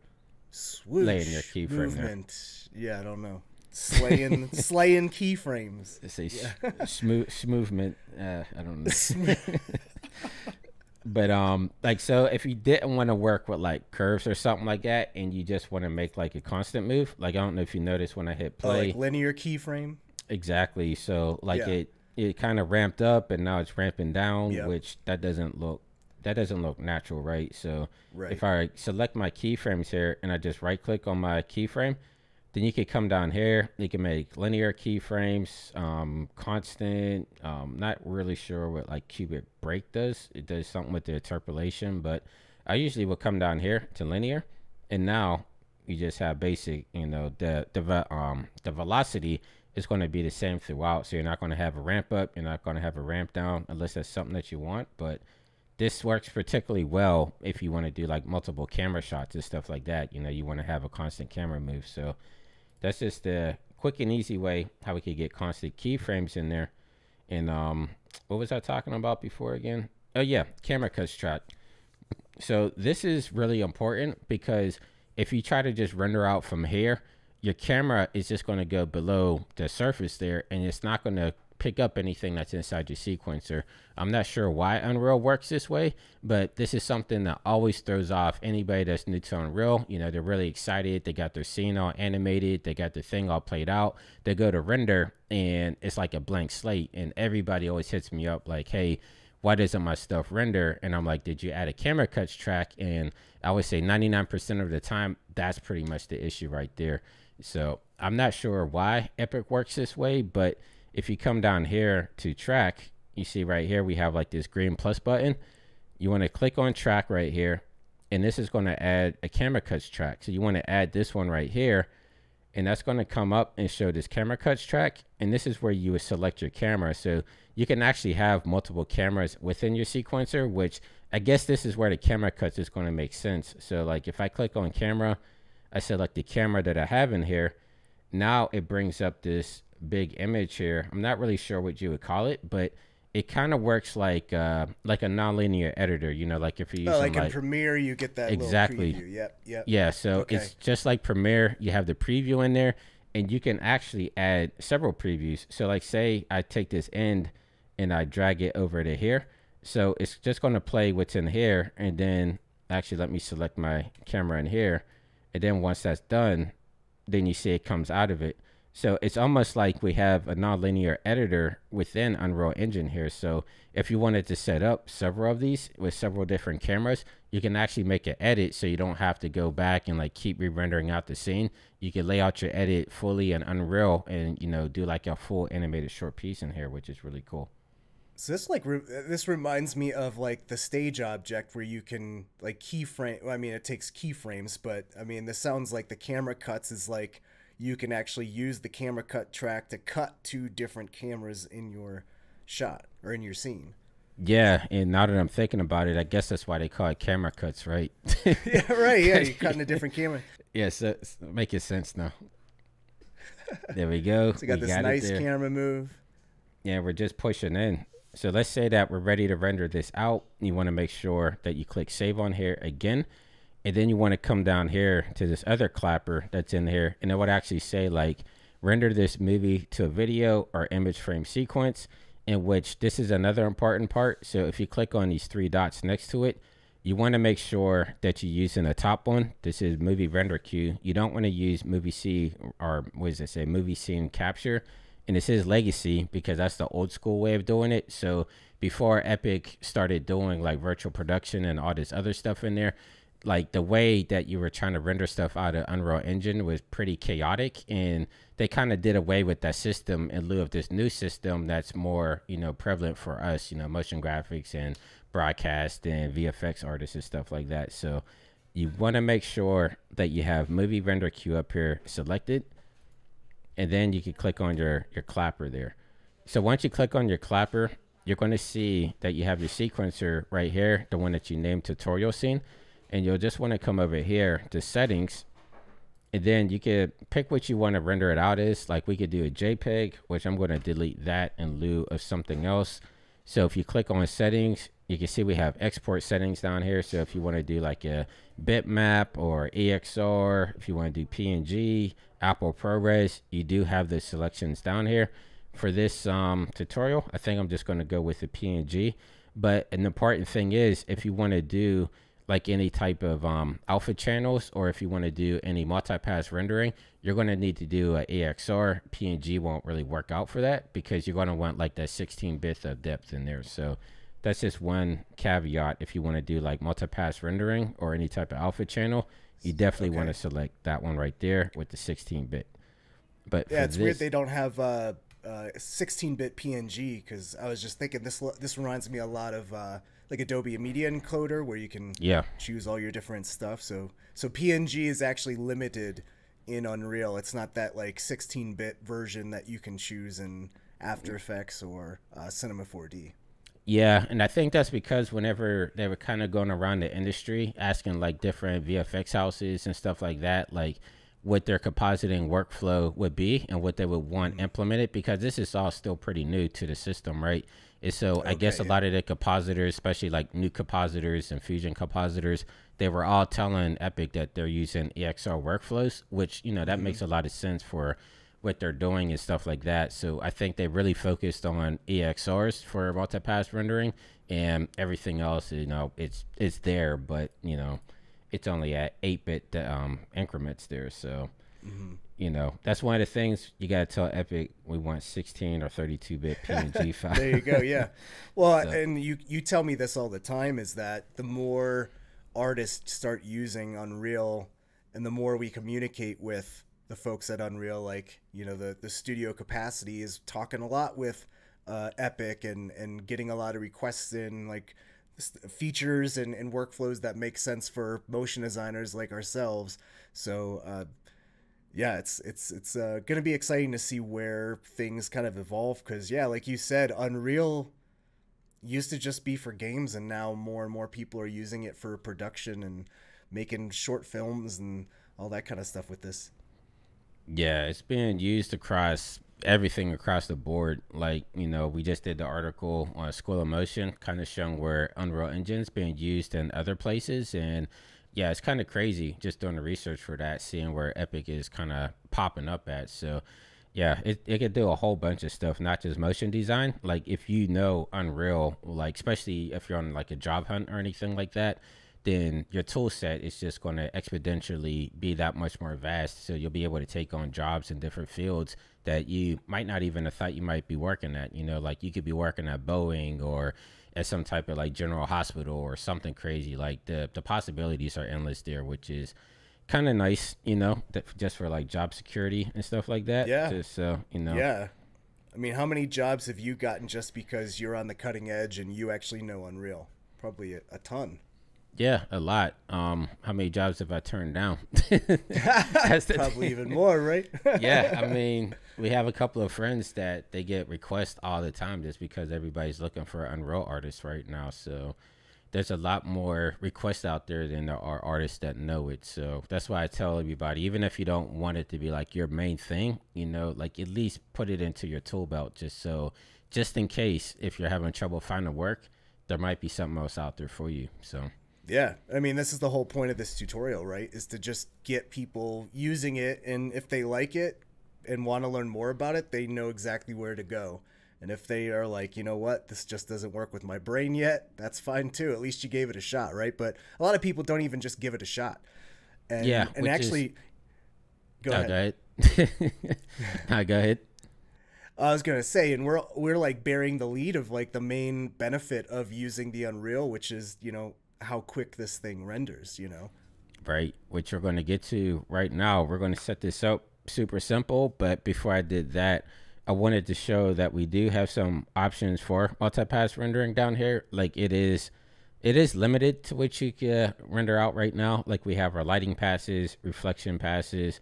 swoosh, laying your keyframe movement. Yeah, I don't know. Slaying, slaying keyframes. It's a smooth movement. I don't know. But like, so if you didn't want to work with like curves or something like that, and you just want to make like a constant move, like I don't know if you noticed when I hit play, like linear keyframe. Exactly. So like it kind of ramped up, and now it's ramping down, which that doesn't look natural, right? So if I select my keyframes here and I just right click on my keyframe, then you could come down here, you can make linear keyframes, constant, not really sure what like cubic break does. It does something with the interpolation, but I usually will come down here to linear, and now you just have basic, you know, the velocity is going to be the same throughout. So you're not going to have a ramp up, you're not going to have a ramp down, unless that's something that you want. But this works particularly well if you want to do like multiple camera shots and stuff like that. You know, you want to have a constant camera move. So that's just the quick and easy way how we could get constant keyframes in there. And what was I talking about before again? Oh yeah, camera cuts track. So this is really important because if you try to just render out from here, your camera is just going to go below the surface there, and it's not going to pick up anything that's inside your sequencer. I'm not sure why Unreal works this way, but this is something that always throws off anybody that's new to Unreal. You know, they're really excited, they got their scene all animated, they got the thing all played out, they go to render, and it's like a blank slate. And everybody always hits me up like, hey, why doesn't my stuff render? And I'm like, did you add a camera cuts track? And I would say 99% of the time, that's pretty much the issue right there. So I'm not sure why Epic works this way, but if you come down here to track, you see right here, we have like this green plus button. You want to click on track right here, and this is going to add a camera cuts track. So you want to add this one right here, and that's going to come up and show this camera cuts track. And this is where you would select your camera. So you can actually have multiple cameras within your sequencer, which I guess this is where the camera cuts is going to make sense. So like if I click on camera, I select the camera that I have in here. Now it brings up this big image here. I'm not really sure what you would call it, but it kind of works like a nonlinear editor, you know, like if you use like in Premiere, you get that exactly. Little preview. Yep. Yeah. So it's just like Premiere. You have the preview in there, and you can actually add several previews. So like say I take this end and I drag it over to here. So it's just going to play what's in here, and then actually let me select my camera in here. And then once that's done, then you see it comes out of it. So it's almost like we have a nonlinear editor within Unreal Engine here. So if you wanted to set up several of these with several different cameras, you can actually make an edit, so you don't have to go back and like keep re-rendering out the scene. You can lay out your edit fully in Unreal and, you know, do like a full animated short piece in here, which is really cool. So this like this reminds me of like the stage object where you can like keyframe. I mean, it takes keyframes, but I mean, this sounds like the camera cuts is like you can actually use the camera cut track to cut to different cameras in your shot or in your scene. Yeah, and now that I'm thinking about it, I guess that's why they call it camera cuts, right? Yeah, right. Yeah, you're cutting a different camera. Yeah, so making sense now. There we go. So we got this nice camera move. Yeah, we're just pushing in. So let's say that we're ready to render this out. You want to make sure that you click save on here again. And then you want to come down here to this other clapper that's in here. And it would actually say like, render this movie to a video or image frame sequence, in which this is another important part. So if you click on these three dots next to it, you want to make sure that you're using the top one. This is movie render queue. You don't want to use movie C or what does it say? Movie scene capture. And this is legacy because that's the old school way of doing it. So before Epic started doing like virtual production and all this other stuff in there, like the way that you were trying to render stuff out of Unreal Engine was pretty chaotic, and they kind of did away with that system in lieu of this new system that's more, you know, prevalent for us, you know, motion graphics and broadcast and VFX artists and stuff like that. So you want to make sure that you have movie render queue up here selected. And then you can click on your clapper there. So once you click on your clapper, you're going to see that you have your sequencer right here, the one that you named tutorial scene. And you'll just want to come over here to settings. And then you can pick what you want to render it out as. Like we could do a JPEG, which I'm going to delete that in lieu of something else. So if you click on settings, you can see we have export settings down here. So if you want to do like a bitmap or EXR, if you want to do PNG, Apple ProRes, you do have the selections down here. For this tutorial, I think I'm just going to go with the PNG. But an important thing is, if you want to do like any type of alpha channels, or if you want to do any multi-pass rendering, you're going to need to do an EXR. PNG won't really work out for that because you're going to want like that 16-bit of depth in there. So that's just one caveat. If you want to do like multi-pass rendering or any type of alpha channel, you definitely want to select that one right there with the 16-bit. But yeah, it's weird they don't have 16-bit PNG, because I was just thinking this reminds me a lot of like Adobe Media Encoder, where you can choose all your different stuff. So PNG is actually limited in Unreal. It's not that like 16-bit version that you can choose in After Effects or Cinema 4D. Yeah, and I think that's because whenever they were kind of going around the industry asking like different VFX houses and stuff like that, like what their compositing workflow would be and what they would want implemented, because this is all still pretty new to the system, right? And so I guess a lot of the compositors, especially like new compositors and fusion compositors, they were all telling Epic that they're using EXR workflows, which, you know, that makes a lot of sense for what they're doing and stuff like that. So I think they really focused on EXRs for multi-pass rendering, and everything else, you know, it's there, but you know, it's only at 8-bit increments there. So, you know, that's one of the things you got to tell Epic, we want 16 or 32-bit PNG file. There you go. Yeah. Well, so, and you tell me this all the time, is that the more artists start using Unreal and the more we communicate with the folks at Unreal, like, you know, the studio capacity is talking a lot with Epic and getting a lot of requests in, like features and workflows that make sense for motion designers like ourselves. So yeah, it's gonna be exciting to see where things kind of evolve, because yeah, like you said, Unreal used to just be for games, and now more and more people are using it for production and making short films and all that kind of stuff with this. Yeah, it's being used across everything, across the board. Like, you know, we just did the article on School of Motion, kind of showing where Unreal Engine's being used in other places, and yeah, it's kind of crazy just doing the research for that, seeing where Epic is kind of popping up at. So yeah, it could do a whole bunch of stuff, not just motion design. Like if you know Unreal, like especially if you're on like a job hunt or anything like that, then your tool set is just going to exponentially be that much more vast. So you'll be able to take on jobs in different fields that you might not even have thought you might be working at. You know, like you could be working at Boeing or at some type of like general hospital or something crazy. Like the possibilities are endless there, which is kind of nice, you know, just for like job security and stuff like that. Yeah. Just so, you know. Yeah. I mean, how many jobs have you gotten just because you're on the cutting edge and you actually know Unreal? Probably a ton. Yeah, a lot. How many jobs have I turned down? That's Probably even more, right? Yeah, I mean, we have a couple of friends that they get requests all the time just because everybody's looking for Unreal artists right now. So there's a lot more requests out there than there are artists that know it. So that's why I tell everybody, even if you don't want it to be like your main thing, you know, like at least put it into your tool belt just so, just in case if you're having trouble finding work, there might be something else out there for you. So. Yeah, I mean, this is the whole point of this tutorial, right? Is to just get people using it, and if they like it and want to learn more about it, they know exactly where to go. And if they are like, you know what, this just doesn't work with my brain yet, that's fine too. At least you gave it a shot, right? But a lot of people don't even just give it a shot. And, yeah, and actually, is... go ahead. No, go ahead. I was going to say, and we're like bearing the lead of like the main benefit of using the Unreal, which is, you know, how quick this thing renders, you know, right? Which you're going to get to right now. We're going to set this up super simple, but before I did that, I wanted to show that we do have some options for multi-pass rendering down here. Like it is limited to what you can render out right now. Like we have our lighting passes, reflection passes,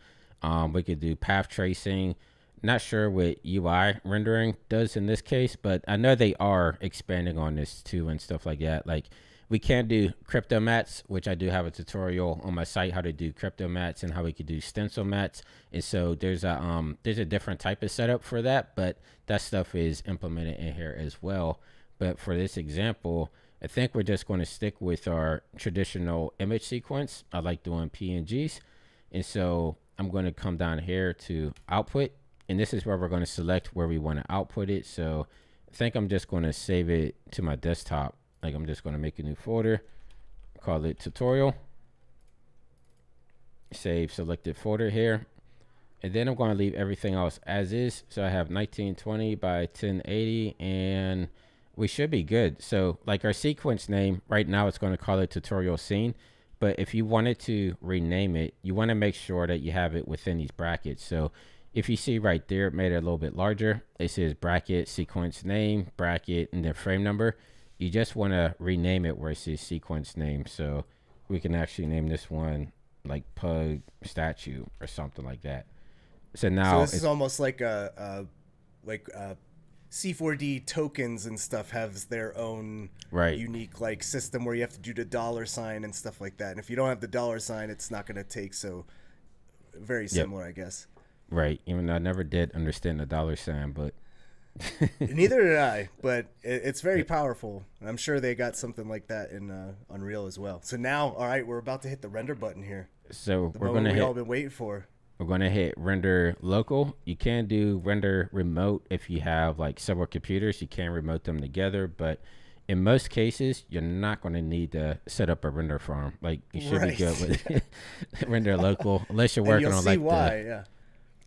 we could do path tracing. Not sure what UI rendering does in this case, but I know they are expanding on this too and stuff like that. Like we can do crypto mats, which I do have a tutorial on my site how to do crypto mats and how we could do stencil mats. And so there's a different type of setup for that, but that stuff is implemented in here as well. But for this example, I think we're just going to stick with our traditional image sequence. I like doing PNGs. And so I'm going to come down here to output, and this is where we're going to select where we want to output it. So I think I'm just going to save it to my desktop. Like I'm just going to make a new folder, call it tutorial, save selected folder here. And then I'm going to leave everything else as is. So I have 1920 by 1080 and we should be good. So like our sequence name right now, it's going to call it tutorial scene. But if you wanted to rename it, you want to make sure that you have it within these brackets. So if you see right there, it made it a little bit larger. It says bracket, sequence name, bracket, and then frame number. You just want to rename it where it says sequence name. So we can actually name this one like Pug Statue or something like that. So now so this is almost like a C4D tokens and stuff have their own unique like system where you have to do the dollar sign and stuff like that. And if you don't have the dollar sign, it's not going to take. So very similar, I guess. Right. Even though I never did understand the dollar sign, but. Neither did I, but it's very powerful. I'm sure they got something like that in Unreal as well. So now, all right, we're about to hit the render button here. So we're going to hit. All been waiting for. We're going to hit render local. You can do render remote if you have like several computers. You can remote them together, but in most cases, you're not going to need to set up a render farm. Like you should be good with render local, unless you're working on like why, yeah.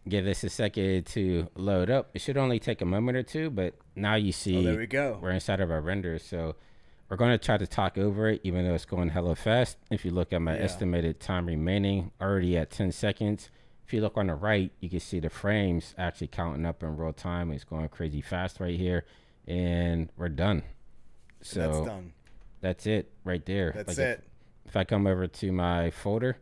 Give this a second to load up. It should only take a moment or two, but now you see there we go. We're inside of our render. So we're going to try to talk over it, even though it's going hella fast. If you look at my estimated time remaining, already at 10 seconds. If you look on the right, you can see the frames actually counting up in real time. It's going crazy fast right here. And we're done. So that's done. That's it right there. That's like it. If I come over to my folder,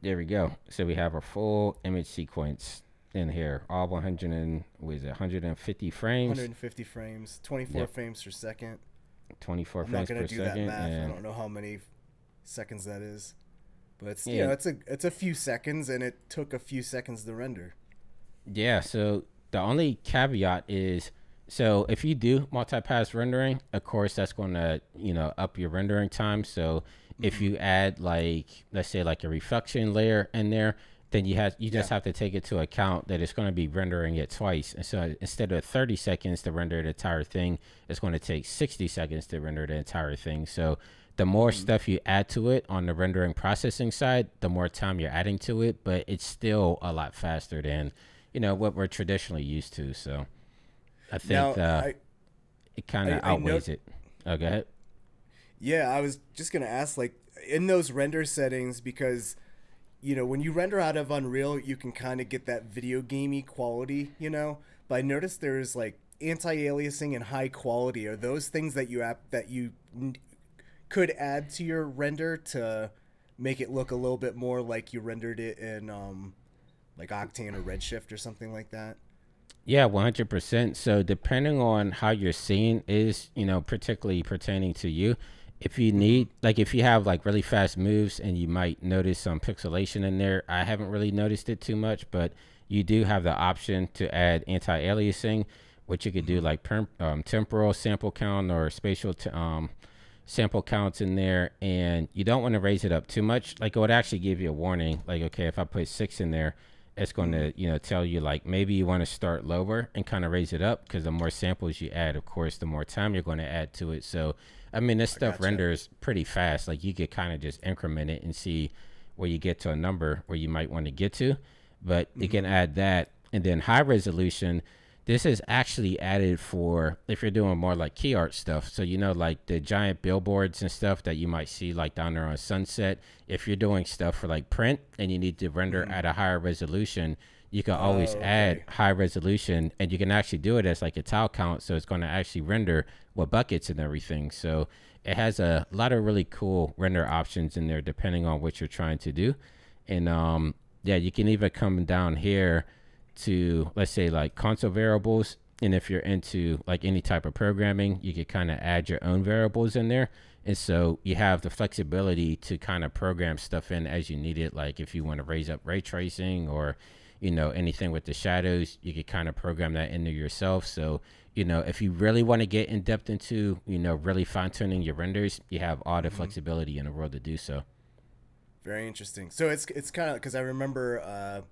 there we go. So we have a full image sequence in here. All 150 frames. 150 frames, 24 frames per second. 24 frames per second. I'm not going to do that math. I don't know how many seconds that is. But it's, you know, it's a few seconds, and it took a few seconds to render. Yeah, so the only caveat is, so if you do multi-pass rendering, of course, that's going to, you know, up your rendering time. So Mm-hmm. If you add like, let's say like a reflection layer in there, then you just have to take into account that it's going to be rendering it twice. And so instead of 30 seconds to render the entire thing, it's going to take 60 seconds to render the entire thing. So the more stuff you add to it on the rendering processing side, the more time you're adding to it, but it's still a lot faster than, you know, what we're traditionally used to. So I think now, it kind of outweighs it. Oh, go ahead. Yeah, I was just going to ask, like, in those render settings, because, you know, when you render out of Unreal, you can kind of get that video gamey quality, you know. But I noticed there's like anti-aliasing and high quality. Are those things that you could add to your render to make it look a little bit more like you rendered it in like Octane or Redshift or something like that? Yeah, 100%. So depending on how your scene is, you know, particularly pertaining to you. If you need, like, if you have like really fast moves and you might notice some pixelation in there, I haven't really noticed it too much, but you do have the option to add anti-aliasing, which you could do like temporal sample count or spatial sample counts in there. And you don't want to raise it up too much. Like, it would actually give you a warning, like, okay, if I put 6 in there, it's going to, you know, tell you like, maybe you want to start lower and kind of raise it up, because the more samples you add, of course, the more time you're going to add to it. So, I mean, this stuff renders pretty fast. Like, you could kind of just increment it and see where you get to a number where you might want to get to, but you can add that. And then high resolution, this is actually added for if you're doing more like key art stuff. So, you know, like the giant billboards and stuff that you might see like down there on Sunset. If you're doing stuff for like print and you need to render at a higher resolution, you can always add high resolution, and you can actually do it as like a tile count. So it's going to actually render with buckets and everything. So it has a lot of really cool render options in there, depending on what you're trying to do. And yeah, you can even come down here to, let's say, like console variables. And if you're into like any type of programming, you could kind of add your own variables in there. And so you have the flexibility to kind of program stuff in as you need it. Like if you want to raise up ray tracing or, you know, anything with the shadows, you could kind of program that into yourself. So, you know, if you really want to get in depth into, you know, really fine tuning your renders, you have all the flexibility in the world to do so. Very interesting. So it's kind of, because I remember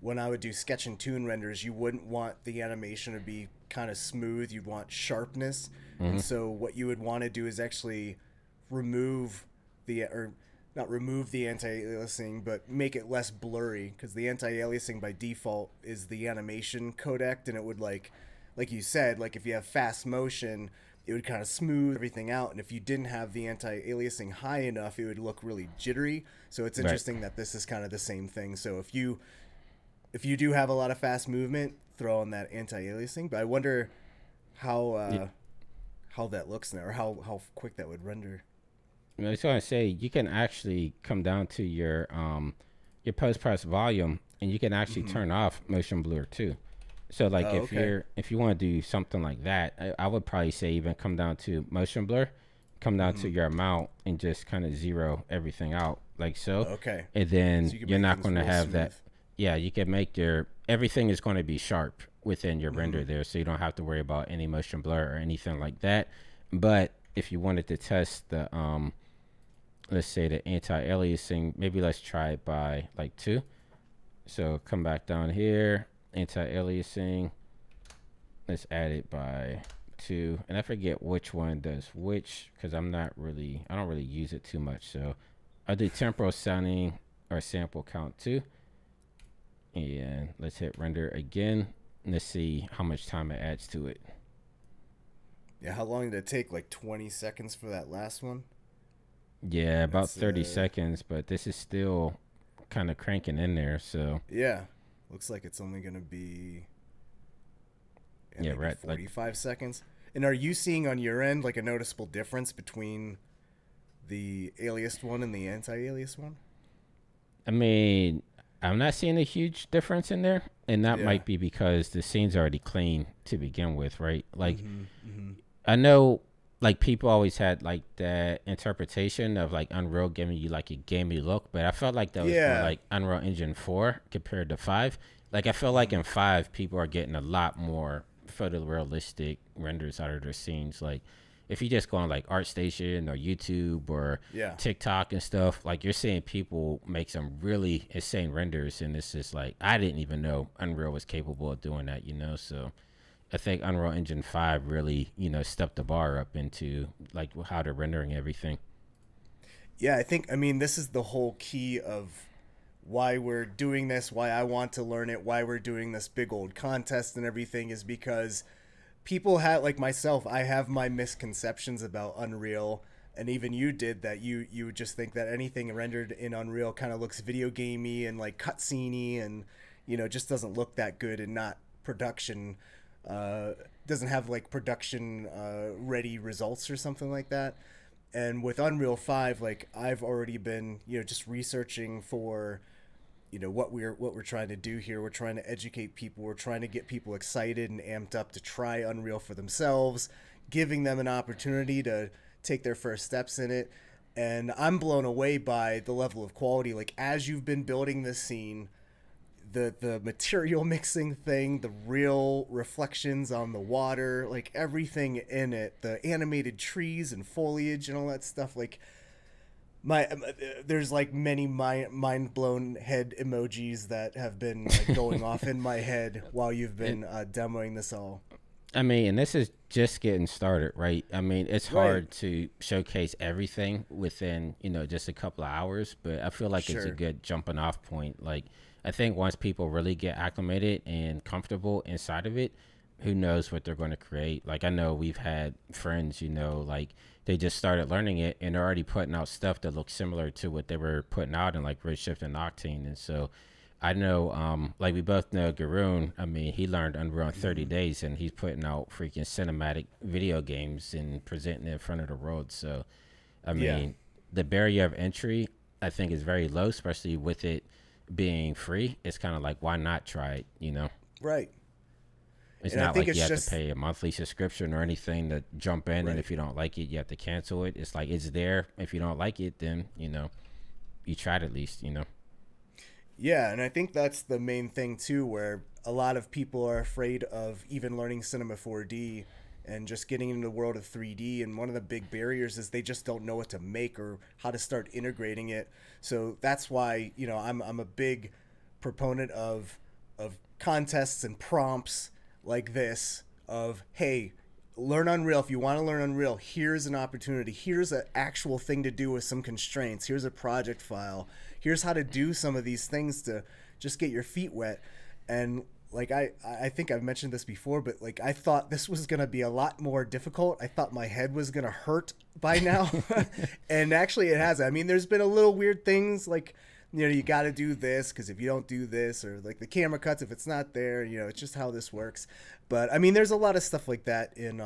when I would do sketch and tune renders, you wouldn't want the animation to be kind of smooth. You'd want sharpness. And so what you would want to do is actually remove the, or not remove the anti-aliasing, but make it less blurry, because the anti-aliasing by default is the animation codec, and it would, like you said, like if you have fast motion, it would kind of smooth everything out, and if you didn't have the anti-aliasing high enough, it would look really jittery. So it's interesting that this is kind of the same thing. So if you do have a lot of fast movement, throw in that anti-aliasing. But I wonder how that looks now, or how quick that would render. I just want to say, you can actually come down to your post-process volume, and you can actually turn off motion blur too. So like if you want to do something like that, I would probably say even come down to motion blur, come down to your amount, and just kind of zero everything out like so. Okay. And then so you're not going to have that. Yeah, you can make everything is going to be sharp within your render there, so you don't have to worry about any motion blur or anything like that. But if you wanted to test the let's say the anti-aliasing, maybe let's try it by like 2. So come back down here, anti-aliasing, let's add it by 2. And I forget which one does which, because I don't really use it too much. So I'll do temporal sounding or sample count 2. And let's hit render again. And let's see how much time it adds to it. Yeah, how long did it take? Like 20 seconds for that last one? Yeah, about 30 seconds, but this is still kind of cranking in there, so. Yeah, looks like it's only going to be, yeah, right, 45 seconds. And are you seeing on your end, like, a noticeable difference between the aliased one and the anti-aliased one? I mean, I'm not seeing a huge difference in there, and that might be because the scene's already clean to begin with, right? Like, I know, like, people always had like that interpretation of like Unreal giving you like a gamey look, but I felt like that was more like Unreal Engine 4 compared to 5. Like, I feel like in 5, people are getting a lot more photorealistic renders out of their scenes. Like, if you just go on like ArtStation or YouTube or TikTok and stuff, like you're seeing people make some really insane renders, and it's just like, I didn't even know Unreal was capable of doing that, you know? So I think Unreal Engine 5 really, you know, stepped the bar up into like how they're rendering everything. Yeah, I think, I mean, this is the whole key of why we're doing this, why I want to learn it, why we're doing this big old contest and everything, is because people have, like myself, I have my misconceptions about Unreal, and even you did, that you would just think that anything rendered in Unreal kind of looks video gamey and like cutscene-y and, you know, just doesn't look that good and not production, doesn't have like production ready results or something like that. And with Unreal 5, like I've already been, you know, just researching for, you know, what we're trying to do here. We're trying to educate people. We're trying to get people excited and amped up to try Unreal for themselves, giving them an opportunity to take their first steps in it. And I'm blown away by the level of quality. Like as you've been building this scene, the material mixing thing, the real reflections on the water, like everything in it, the animated trees and foliage and all that stuff, like there's like many mind blown head emojis that have been like going off in my head while you've been demoing this all. I mean, and this is just getting started, right? I mean, it's hard to showcase everything within, you know, just a couple of hours, but I feel like it's a good jumping off point. Like I think once people really get acclimated and comfortable inside of it, who knows what they're going to create. Like I know we've had friends, you know, like they just started learning it and they're already putting out stuff that looks similar to what they were putting out in like Redshift and Octane. And so I know, like we both know Garoon, I mean, he learned Unreal in 30 days and he's putting out freaking cinematic video games and presenting it in front of the world. So, I mean, the barrier of entry, I think, is very low, especially with it being free. It's kind of like, why not try it, you know? Right. It's not like you have to pay a monthly subscription or anything to jump in, and if you don't like it, you have to cancel it. It's like, it's there. If you don't like it, then, you know, you tried at least, you know? Yeah, and I think that's the main thing too, where a lot of people are afraid of even learning Cinema 4D and just getting into the world of 3D, and one of the big barriers is they just don't know what to make or how to start integrating it. So that's why, you know, I'm a big proponent of contests and prompts like this of, hey, learn Unreal. If you want to learn Unreal, here's an opportunity. Here's an actual thing to do with some constraints. Here's a project file. Here's how to do some of these things to just get your feet wet. And like I think I've mentioned this before, but like I thought this was going to be a lot more difficult. I thought my head was going to hurt by now. And actually it hasn't. I mean, there's been a little weird things like, you know, you got to do this because if you don't do this, or like the camera cuts if it's not there, you know, it's just how this works. But I mean, there's a lot of stuff like that in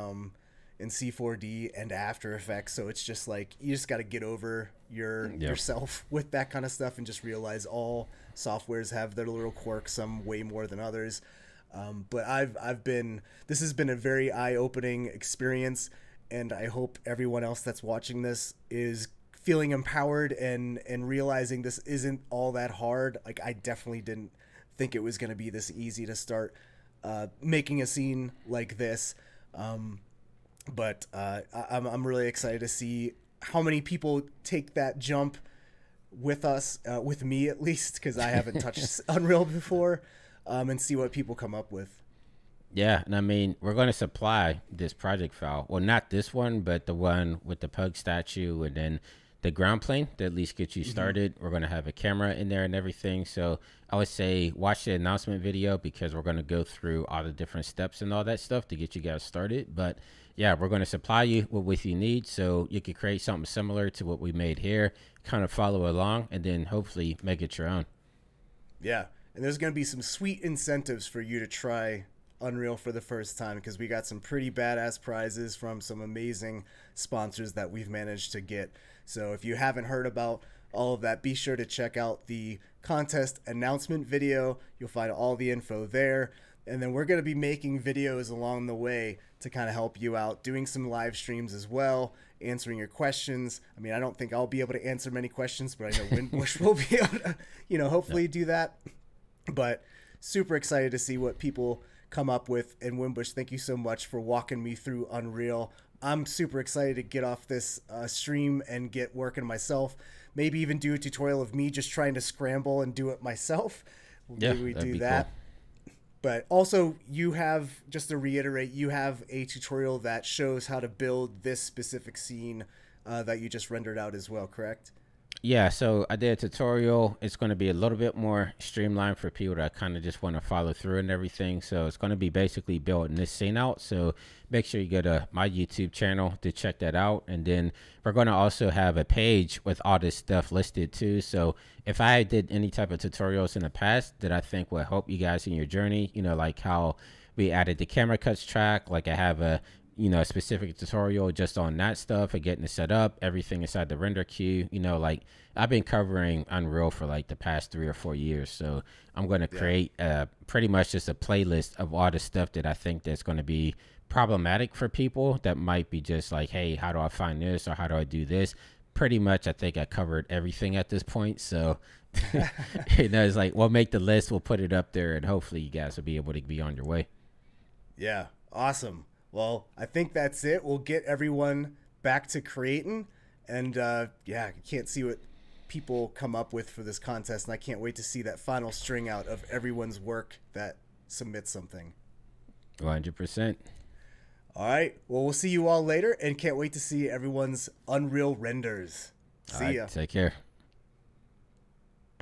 C4D and After Effects. So it's just like, you just got to get over yourself with that kind of stuff and just realize all softwares have their little quirks, some way more than others. But this has been a very eye-opening experience, and I hope everyone else that's watching this is feeling empowered and realizing this isn't all that hard. Like I definitely didn't think it was going to be this easy to start making a scene like this. But I'm really excited to see how many people take that jump with us, with me at least, because I haven't touched Unreal before, and see what people come up with. Yeah, and I mean, we're going to supply this project file. Well, not this one, but the one with the pug statue and then the ground plane to at least get you started. We're going to have a camera in there and everything. So I would say watch the announcement video, because we're going to go through all the different steps and all that stuff to get you guys started. But yeah, we're going to supply you with you need, so you could create something similar to what we made here, kind of follow along, and then hopefully make it your own. Yeah, and there's going to be some sweet incentives for you to try Unreal for the first time, because we got some pretty badass prizes from some amazing sponsors that we've managed to get. So if you haven't heard about all of that, be sure to check out the contest announcement video. You'll find all the info there. And then we're going to be making videos along the way to kind of help you out, doing some live streams as well, answering your questions. I mean, I don't think I'll be able to answer many questions, but I know Winbush will be able to, you know, hopefully do that. But super excited to see what people come up with. And Winbush, thank you so much for walking me through Unreal. I'm super excited to get off this stream and get working myself. Maybe even do a tutorial of me just trying to scramble and do it myself. Yeah, maybe we do that. Cool. But also, you have, just to reiterate, you have a tutorial that shows how to build this specific scene that you just rendered out as well, correct? Yeah, so I did a tutorial. It's going to be a little bit more streamlined for people that kind of just want to follow through and everything. So it's going to be basically building this scene out. So make sure you go to my YouTube channel to check that out. And then we're going to also have a page with all this stuff listed too. So if I did any type of tutorials in the past that I think will help you guys in your journey, you know, like how we added the camera cuts track, like I have a, you know, a specific tutorial just on that stuff and getting it set up, everything inside the render queue. You know, like I've been covering Unreal for like the past 3 or 4 years. So I'm going to create pretty much just a playlist of all the stuff that I think that's going to be problematic for people that might be just like, hey, how do I find this or how do I do this? Pretty much, I think I covered everything at this point. So, you know, it's like, we'll make the list, we'll put it up there, and hopefully you guys will be able to be on your way. Yeah, awesome. Well, I think that's it. We'll get everyone back to creating. And yeah, you can't see what people come up with for this contest. And I can't wait to see that final string out of everyone's work that submits something. 100%. All right. Well, we'll see you all later. And can't wait to see everyone's Unreal renders. See ya. Take care.